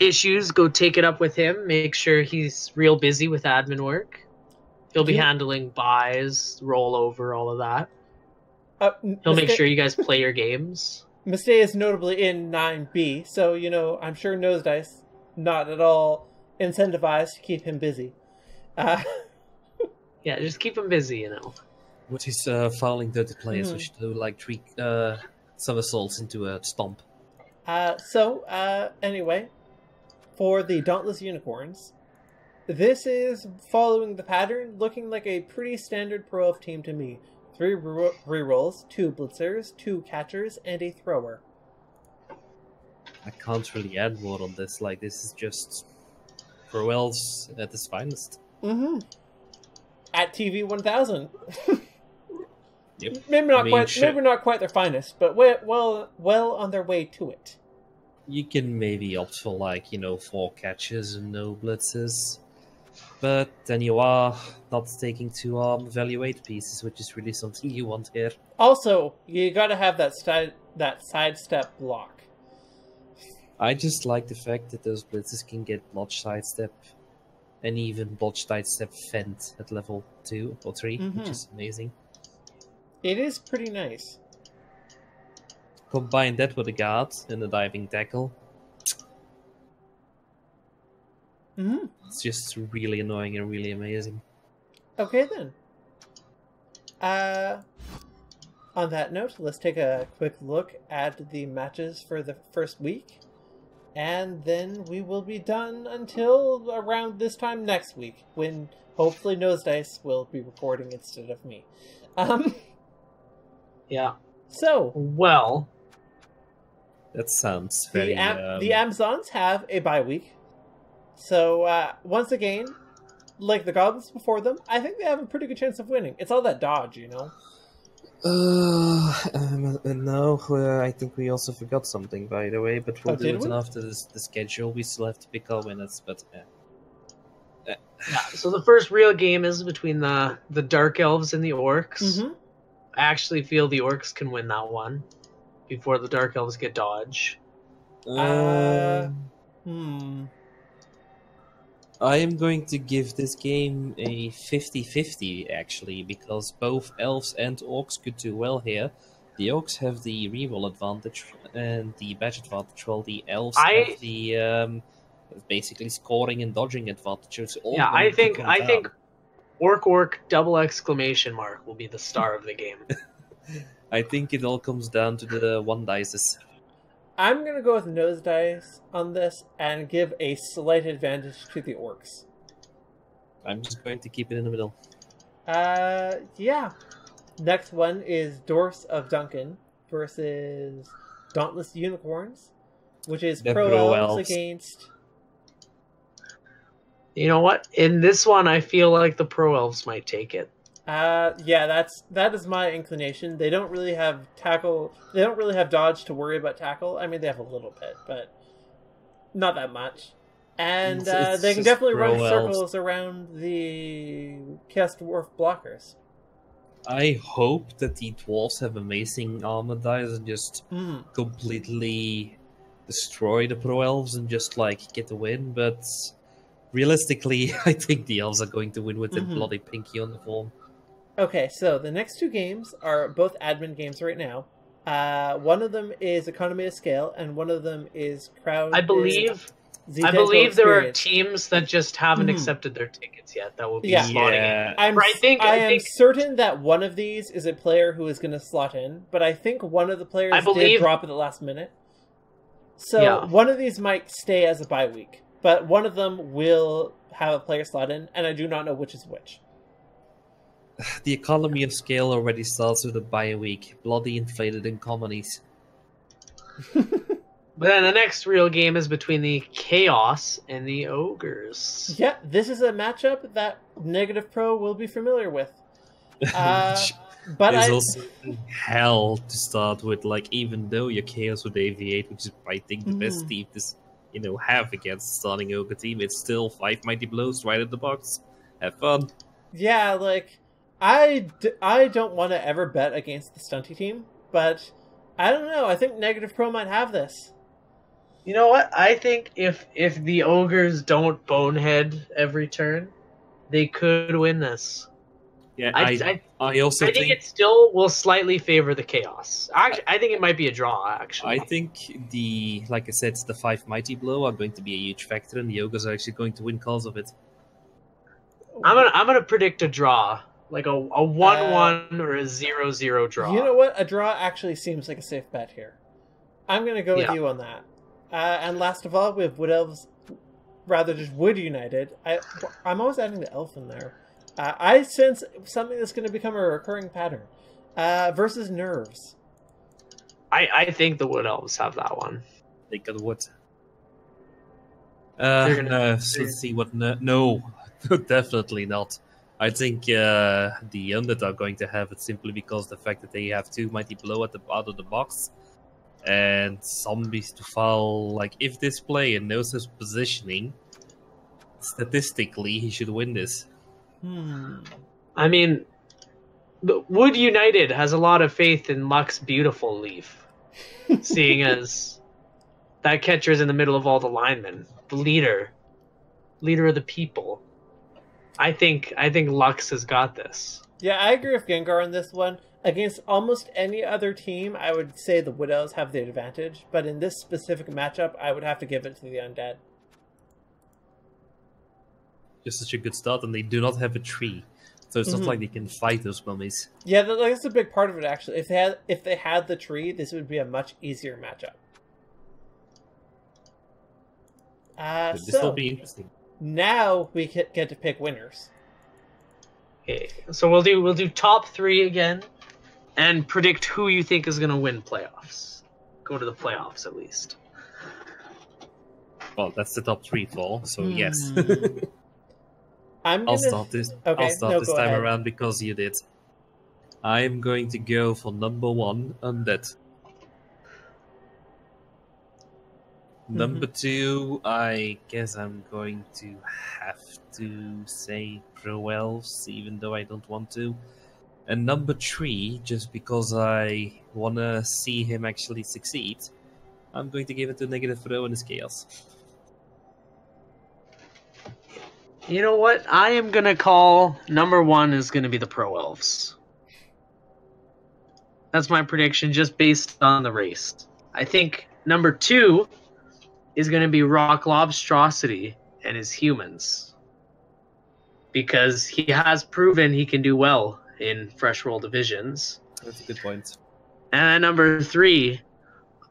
issues, go take it up with him. Make sure he's real busy with admin work. He'll be yeah. handling buys, rollover, all of that. Uh, He'll Mistay make sure you guys play your games. Mistay is notably in nine B, so, you know, I'm sure Nosedice not at all incentivized to keep him busy. Uh... yeah, just keep him busy, you know. What is uh, fouling dirty players, mm. which do like three uh, somersaults into a stomp. Uh, so, uh, anyway... For the Dauntless Unicorns, this is following the pattern, looking like a pretty standard Pro-Elf team to me. Three rerolls, two blitzers, two catchers, and a thrower. I can't really add more on this, like, this is just Pro-Elves at its finest. Mm-hmm. At T V one thousand. Yep. Maybe not I mean, quite shit. Maybe not quite their finest, but well, well on their way to it. You can maybe opt for, like, you know, four catches and no blitzes. But then you are not taking two arm value eight pieces, which is really something you want here. Also, you gotta have that, sti that sidestep block. I just like the fact that those blitzers can get blotch sidestep and even blotch sidestep fend at level two or three, mm-hmm. which is amazing. It is pretty nice. Combine that with a guard and a diving tackle. Mm-hmm. It's just really annoying and really amazing. Okay then. Uh, on that note, let's take a quick look at the matches for the first week. And then we will be done until around this time next week, when hopefully Nosedice will be recording instead of me. Um, yeah. So. Well. That sounds very... The, Am um... the Amazons have a bye week. So, uh, once again, like the goblins before them, I think they have a pretty good chance of winning. It's all that dodge, you know? Uh, um, no, uh, I think we also forgot something, by the way, but we'll oh, do it we? after this, the schedule. We still have to pick our winners, but... Uh, uh. Yeah, so the first real game is between the, the Dark Elves and the Orcs. Mm-hmm. I actually feel the Orcs can win that one before the Dark Elves get dodge. Uh, uh hmm... I am going to give this game a fifty fifty, actually, because both elves and orcs could do well here. The orcs have the reroll advantage and the badge advantage, while the elves I... have the um, basically scoring and dodging advantages. All yeah, I think I down. think orc orc double exclamation mark will be the star of the game. I think it all comes down to the one dices. I'm going to go with Nosedice on this and give a slight advantage to the orcs. I'm just going to keep it in the middle. Uh, yeah. Next one is Doris of Duncan versus Dauntless Unicorns, which is pro, pro elves, elves against... You know what? In this one, I feel like the pro elves might take it. Uh, yeah, that's that is my inclination. They don't really have tackle. They don't really have dodge to worry about tackle. I mean, they have a little bit, but not that much. And uh, they can definitely run circles around the Chaos Dwarf blockers. I hope that the dwarves have amazing armor dice and just mm. completely destroy the pro elves and just like get the win. But realistically, I think the elves are going to win with mm-hmm. a bloody pinky on the form. Okay, so the next two games are both admin games right now. Uh, one of them is Economy of Scale, and one of them is Crowd. I believe, I believe there are teams that just haven't mm. accepted their tickets yet that will be yeah. slotting yeah. in. I'm, I, think, I, I think, am certain that one of these is a player who is going to slot in, but I think one of the players I believe, did drop at the last minute. So yeah. one of these might stay as a bye week, but one of them will have a player slot in, and I do not know which is which. The Economy of Scale already starts with a bye week. Bloody inflated in comedies. But then the next real game is between the Chaos and the Ogres. Yeah, this is a matchup that Negative Pro will be familiar with. Uh, but it's I... also hell to start with. Like, even though your Chaos would aviate, which is, I think, the mm. best team this you know have against starting Ogre team, it's still five mighty blows right at the box. Have fun. Yeah, like... I, d I don't want to ever bet against the Stunty team, but I don't know. I think Negative Pro might have this. You know what? I think if if the Ogres don't bonehead every turn, they could win this. Yeah, I I, I also I think, think it still will slightly favor the Chaos. Actually, I think it might be a draw. Actually, I think the like I said, the five mighty blow are going to be a huge factor, and the Ogres are actually going to win calls of it. I'm gonna I'm gonna predict a draw. Like a a one one uh, or a zero zero draw. You know what? A draw actually seems like a safe bet here. I'm gonna go yeah. with you on that. Uh, and last of all, we have Wood Elves, rather just Wood United. I I'm always adding the elf in there. Uh, I sense something that's gonna become a recurring pattern. Uh, versus Nerves. I I think the Wood Elves have that one. They got wood. Uh, gonna, nerves. Let's see what ner no, definitely not. I think uh, the Undead are going to have it simply because the fact that they have two mighty blow at the out of the box and zombies to foul. Like, if this player knows his positioning, statistically, he should win this. Hmm. I mean, Wood United has a lot of faith in Luck's beautiful leaf, seeing as That catcher is in the middle of all the linemen. The leader. Leader of the people. I think I think Lux has got this. Yeah, I agree with Gengar on this one. Against almost any other team, I would say the Widows have the advantage. But in this specific matchup, I would have to give it to the Undead. Just such a good start, and they do not have a tree. So it's mm-hmm. not like they can fight those mummies. Yeah, that's a big part of it, actually. If they had, if they had the tree, this would be a much easier matchup. Uh, this so, will be interesting. Now we get to pick winners. Okay, so we'll do we'll do top three again, and predict who you think is going to win playoffs. Go to the playoffs at least. Well, that's the top three, Paul. So mm. yes. I'm I'll gonna... start this. Okay, I'll start no, this time ahead. around because you did. I'm going to go for number one, Undead. Number mm-hmm. two, I guess I'm going to have to say Pro Elves, even though I don't want to. And number three, just because I want to see him actually succeed, I'm going to give it to Negative Pro and his Chaos. You know what? I am going to call number one is going to be the Pro Elves. That's my prediction, just based on the race. I think number two is going to be Rock Lobstrosity and his humans. Because he has proven he can do well in fresh roll divisions. That's a good point. And number three,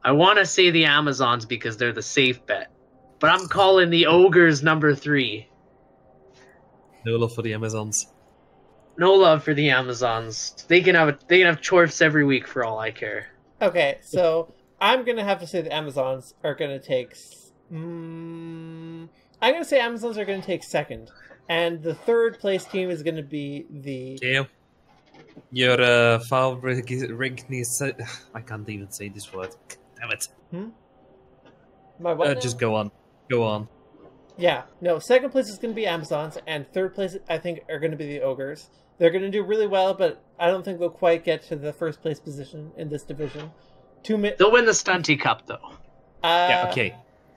I want to say the Amazons because they're the safe bet. But I'm calling the Ogres number three. No love for the Amazons. No love for the Amazons. They can have a, they can have chorfs every week for all I care. Okay, so... I'm going to have to say the Amazons are going to take... Um, I'm going to say Amazons are going to take second. And the third place team is going to be the... Yeah. Your uh, foul recognition... I can't even say this word. Damn it. Hmm? My what uh, just go on. Go on. Yeah. No, second place is going to be Amazons. And third place, I think, are going to be the Ogres. They're going to do really well, but I don't think they'll quite get to the first place position in this division. They'll win the Stunty Cup, though. Uh, yeah, okay.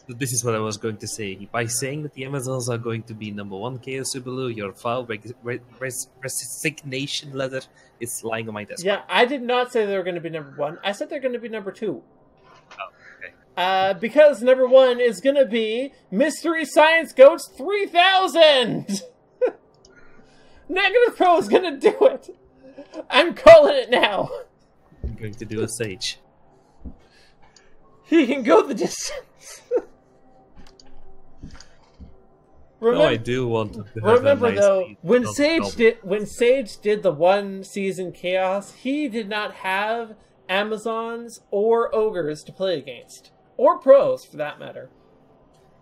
So this is what I was going to say. By saying that the Amazons are going to be number one Kaosubaloo, your foul res res resignation letter is lying on my desk. Yeah, I did not say they were going to be number one. I said they're going to be number two. Oh, okay. Uh, because number one is going to be Mystery Science Goats three thousand! Negative Pro is going to do it! I'm calling it now! I'm going to do a sage. He can go the distance. remember, no, I do want to have Remember, nice though, when Sage, did, when Sage did the one-season Chaos, he did not have Amazons or Ogres to play against. Or Pros, for that matter.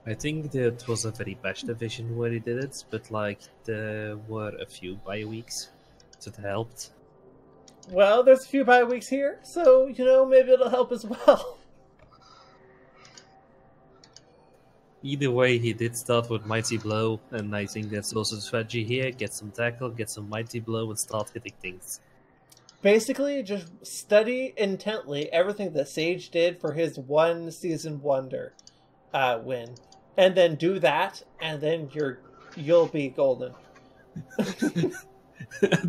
I think that was a very bad division where he did it, but, like, there were a few bye weeks, so that helped. Well, there's a few bye weeks here, so, you know, maybe it'll help as well. Either way, he did start with Mighty Blow, and I think that's also the strategy here. Get some tackle, get some Mighty Blow, and start hitting things. Basically, just study intently everything that Sage did for his one season wonder uh, win. And then do that, and then you're, you'll be golden.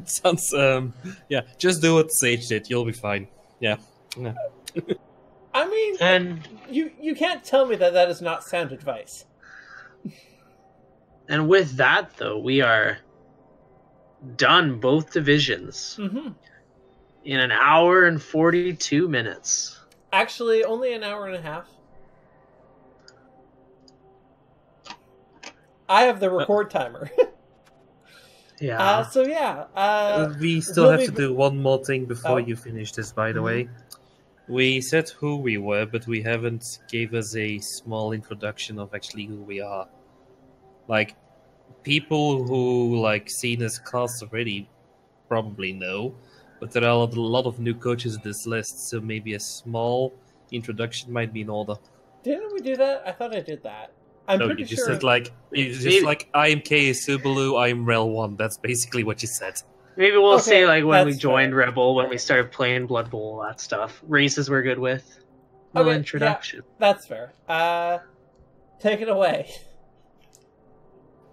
Sounds, um, yeah, just do what Sage did, you'll be fine. Yeah. Yeah. I mean, and you, you can't tell me that that is not sound advice. And with that, though, we are done both divisions mm-hmm. in an hour and forty-two minutes. Actually, only an hour and a half. I have the record uh, timer. Yeah. Uh, so, yeah. Uh, we still have to do one more thing before oh. you finish this, by the mm-hmm. way. We said who we were, but we haven't gave us a small introduction of actually who we are. Like, people who, like, seen this class already probably know, but there are a lot of new coaches in this list, so maybe a small introduction might be in order. Didn't we do that? I thought I did that. I'm no, pretty you just sure... said, like, you just maybe... like, I am Kaosubaloo, I am R E L one. That's basically what you said. Maybe we'll okay, say, like, when we joined fair. R E B B L, when we started playing Blood Bowl, all that stuff. Races we're good with. okay, more introduction. Yeah, that's fair. Uh, take it away.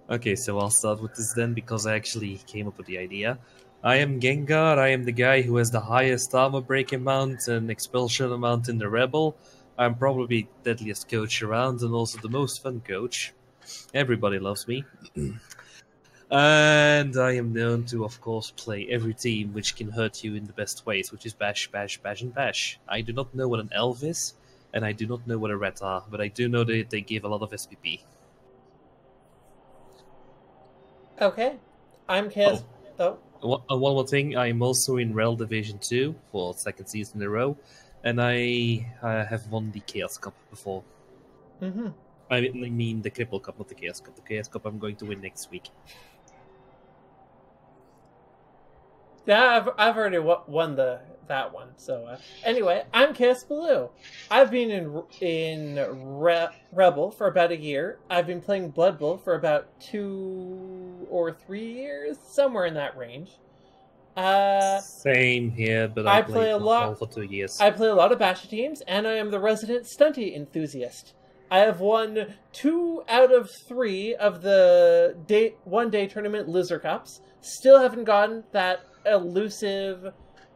Okay, so I'll start with this then, because I actually came up with the idea. I am Gengar. I am the guy who has the highest armor break amount and expulsion amount in the Rebel. I'm probably the deadliest coach around and also the most fun coach. Everybody loves me. And I am known to, of course, play every team which can hurt you in the best ways, which is bash, bash, bash, and bash. I do not know what an elf is, and I do not know what a rat are, but I do know that they give a lot of S P P. Okay. I'm Cass. Oh. One more thing, I'm also in R E L Division two for second season in a row, and I uh, have won the Chaos Cup before. Mm-hmm. I mean the Cripple Cup, not the Chaos Cup. The Chaos Cup I'm going to win next week. Yeah, I've, I've already won the that one. So uh, anyway, I'm Kaosubaloo. I've been in in Re Rebel for about a year. I've been playing Blood Bowl for about two or three years, somewhere in that range. Uh, Same here, but I, I play, play a lot for two years. I play a lot of Basha teams, and I am the resident stunty enthusiast. I have won two out of three of the day, one-day tournament loser cups. Still haven't gotten that elusive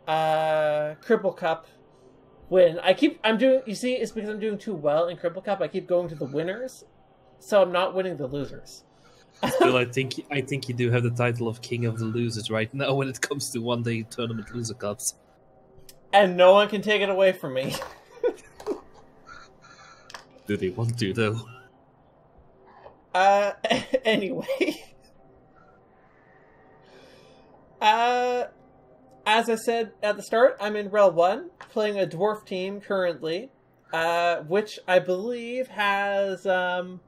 uh, Cripple Cup win. I keep, I'm doing, you see, it's because I'm doing too well in Cripple Cup. I keep going to the winners, so I'm not winning the losers. Still, I think, I think you do have the title of King of the Losers right now when it comes to one-day tournament loser cups. And no one can take it away from me. Do they want to, though? Uh, anyway. uh, as I said at the start, I'm in R E L one, playing a dwarf team currently, uh, which I believe has, um,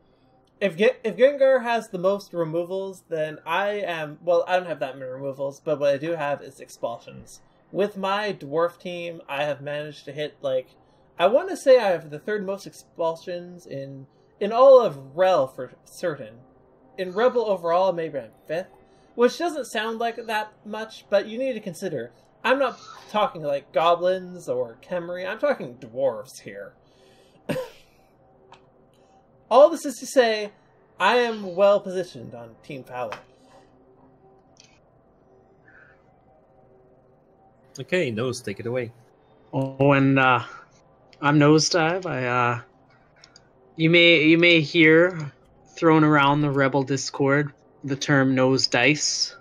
if, Ge if Gengar has the most removals, then I am, well, I don't have that many removals, but what I do have is expulsions. With my dwarf team, I have managed to hit, like, I want to say I have the third most expulsions in in all of R E L for certain. In Rebel overall, maybe I'm fifth, which doesn't sound like that much, but you need to consider. I'm not talking like goblins or Khemri. I'm talking dwarves here. All this is to say, I am well positioned on Team Fowl. Okay, Nose, take it away. Oh, and uh. I'm Nosedive. I uh, you may you may hear thrown around the Rebel Discord the term Nosedice.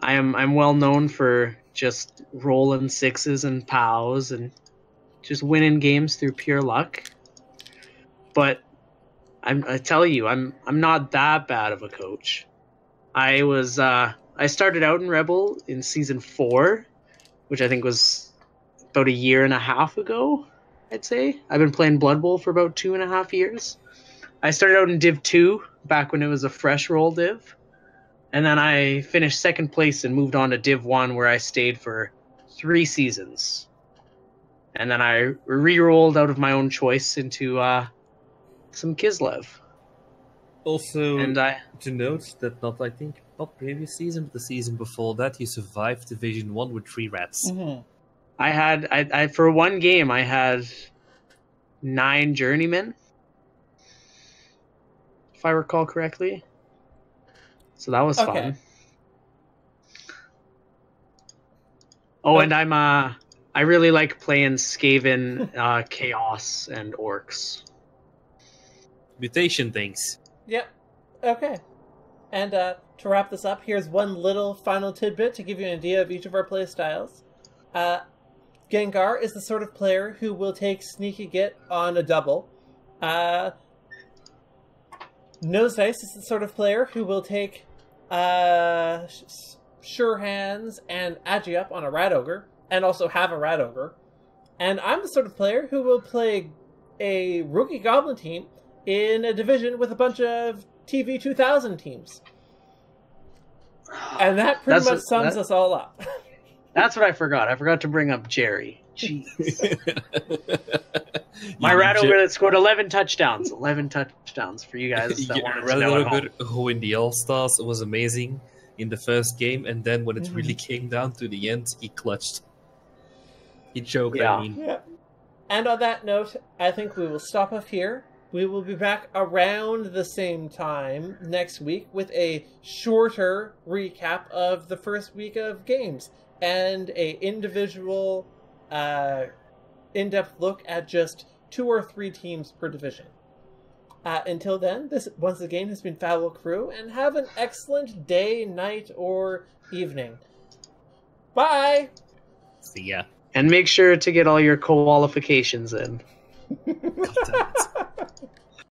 I am I'm well known for just rolling sixes and pows and just winning games through pure luck. But I'm I tell you I'm I'm not that bad of a coach. I was uh, I started out in Rebel in season four, which I think was about a year and a half ago, I'd say. I've been playing Blood Bowl for about two and a half years. I started out in Div two, back when it was a fresh roll Div. And then I finished second place and moved on to Div one, where I stayed for three seasons. And then I re-rolled out of my own choice into uh, some Kislev. Also, and I, to note that not, I think, not previous season, but the season before that, you survived Division one with three rats. Mm-hmm. I had, I, I for one game, I had nine journeymen, if I recall correctly. So that was okay. Fun. Oh, okay. And I'm, uh, I really like playing Skaven, uh, Chaos, and Orcs. Mutation things. Yep. Okay. And uh, to wrap this up, here's one little final tidbit to give you an idea of each of our play styles. Uh, Gengar is the sort of player who will take Sneaky Git on a double. Uh, Nosedice is the sort of player who will take uh, Sure Hands and Agi Up on a Rat Ogre, and also have a Rat Ogre. And I'm the sort of player who will play a Rookie Goblin team in a division with a bunch of T V two thousand teams. And that pretty That's much sums that... us all up. That's what I forgot. I forgot to bring up Jerry. Jeez. My yeah, rat over that scored eleven touchdowns. eleven touchdowns for you guys that yeah, wanted to know at home. Who in the All-Stars was amazing in the first game, and then when it mm. really came down to the end, he clutched. He choked, yeah. I mean. Yeah. And on that note, I think we will stop off here. We will be back around the same time next week with a shorter recap of the first week of games and a individual uh, in-depth look at just two or three teams per division. Uh, until then, this once again has been Fowl Crew, and have an excellent day, night, or evening. Bye! See ya. And make sure to get all your qualifications in. God damn it.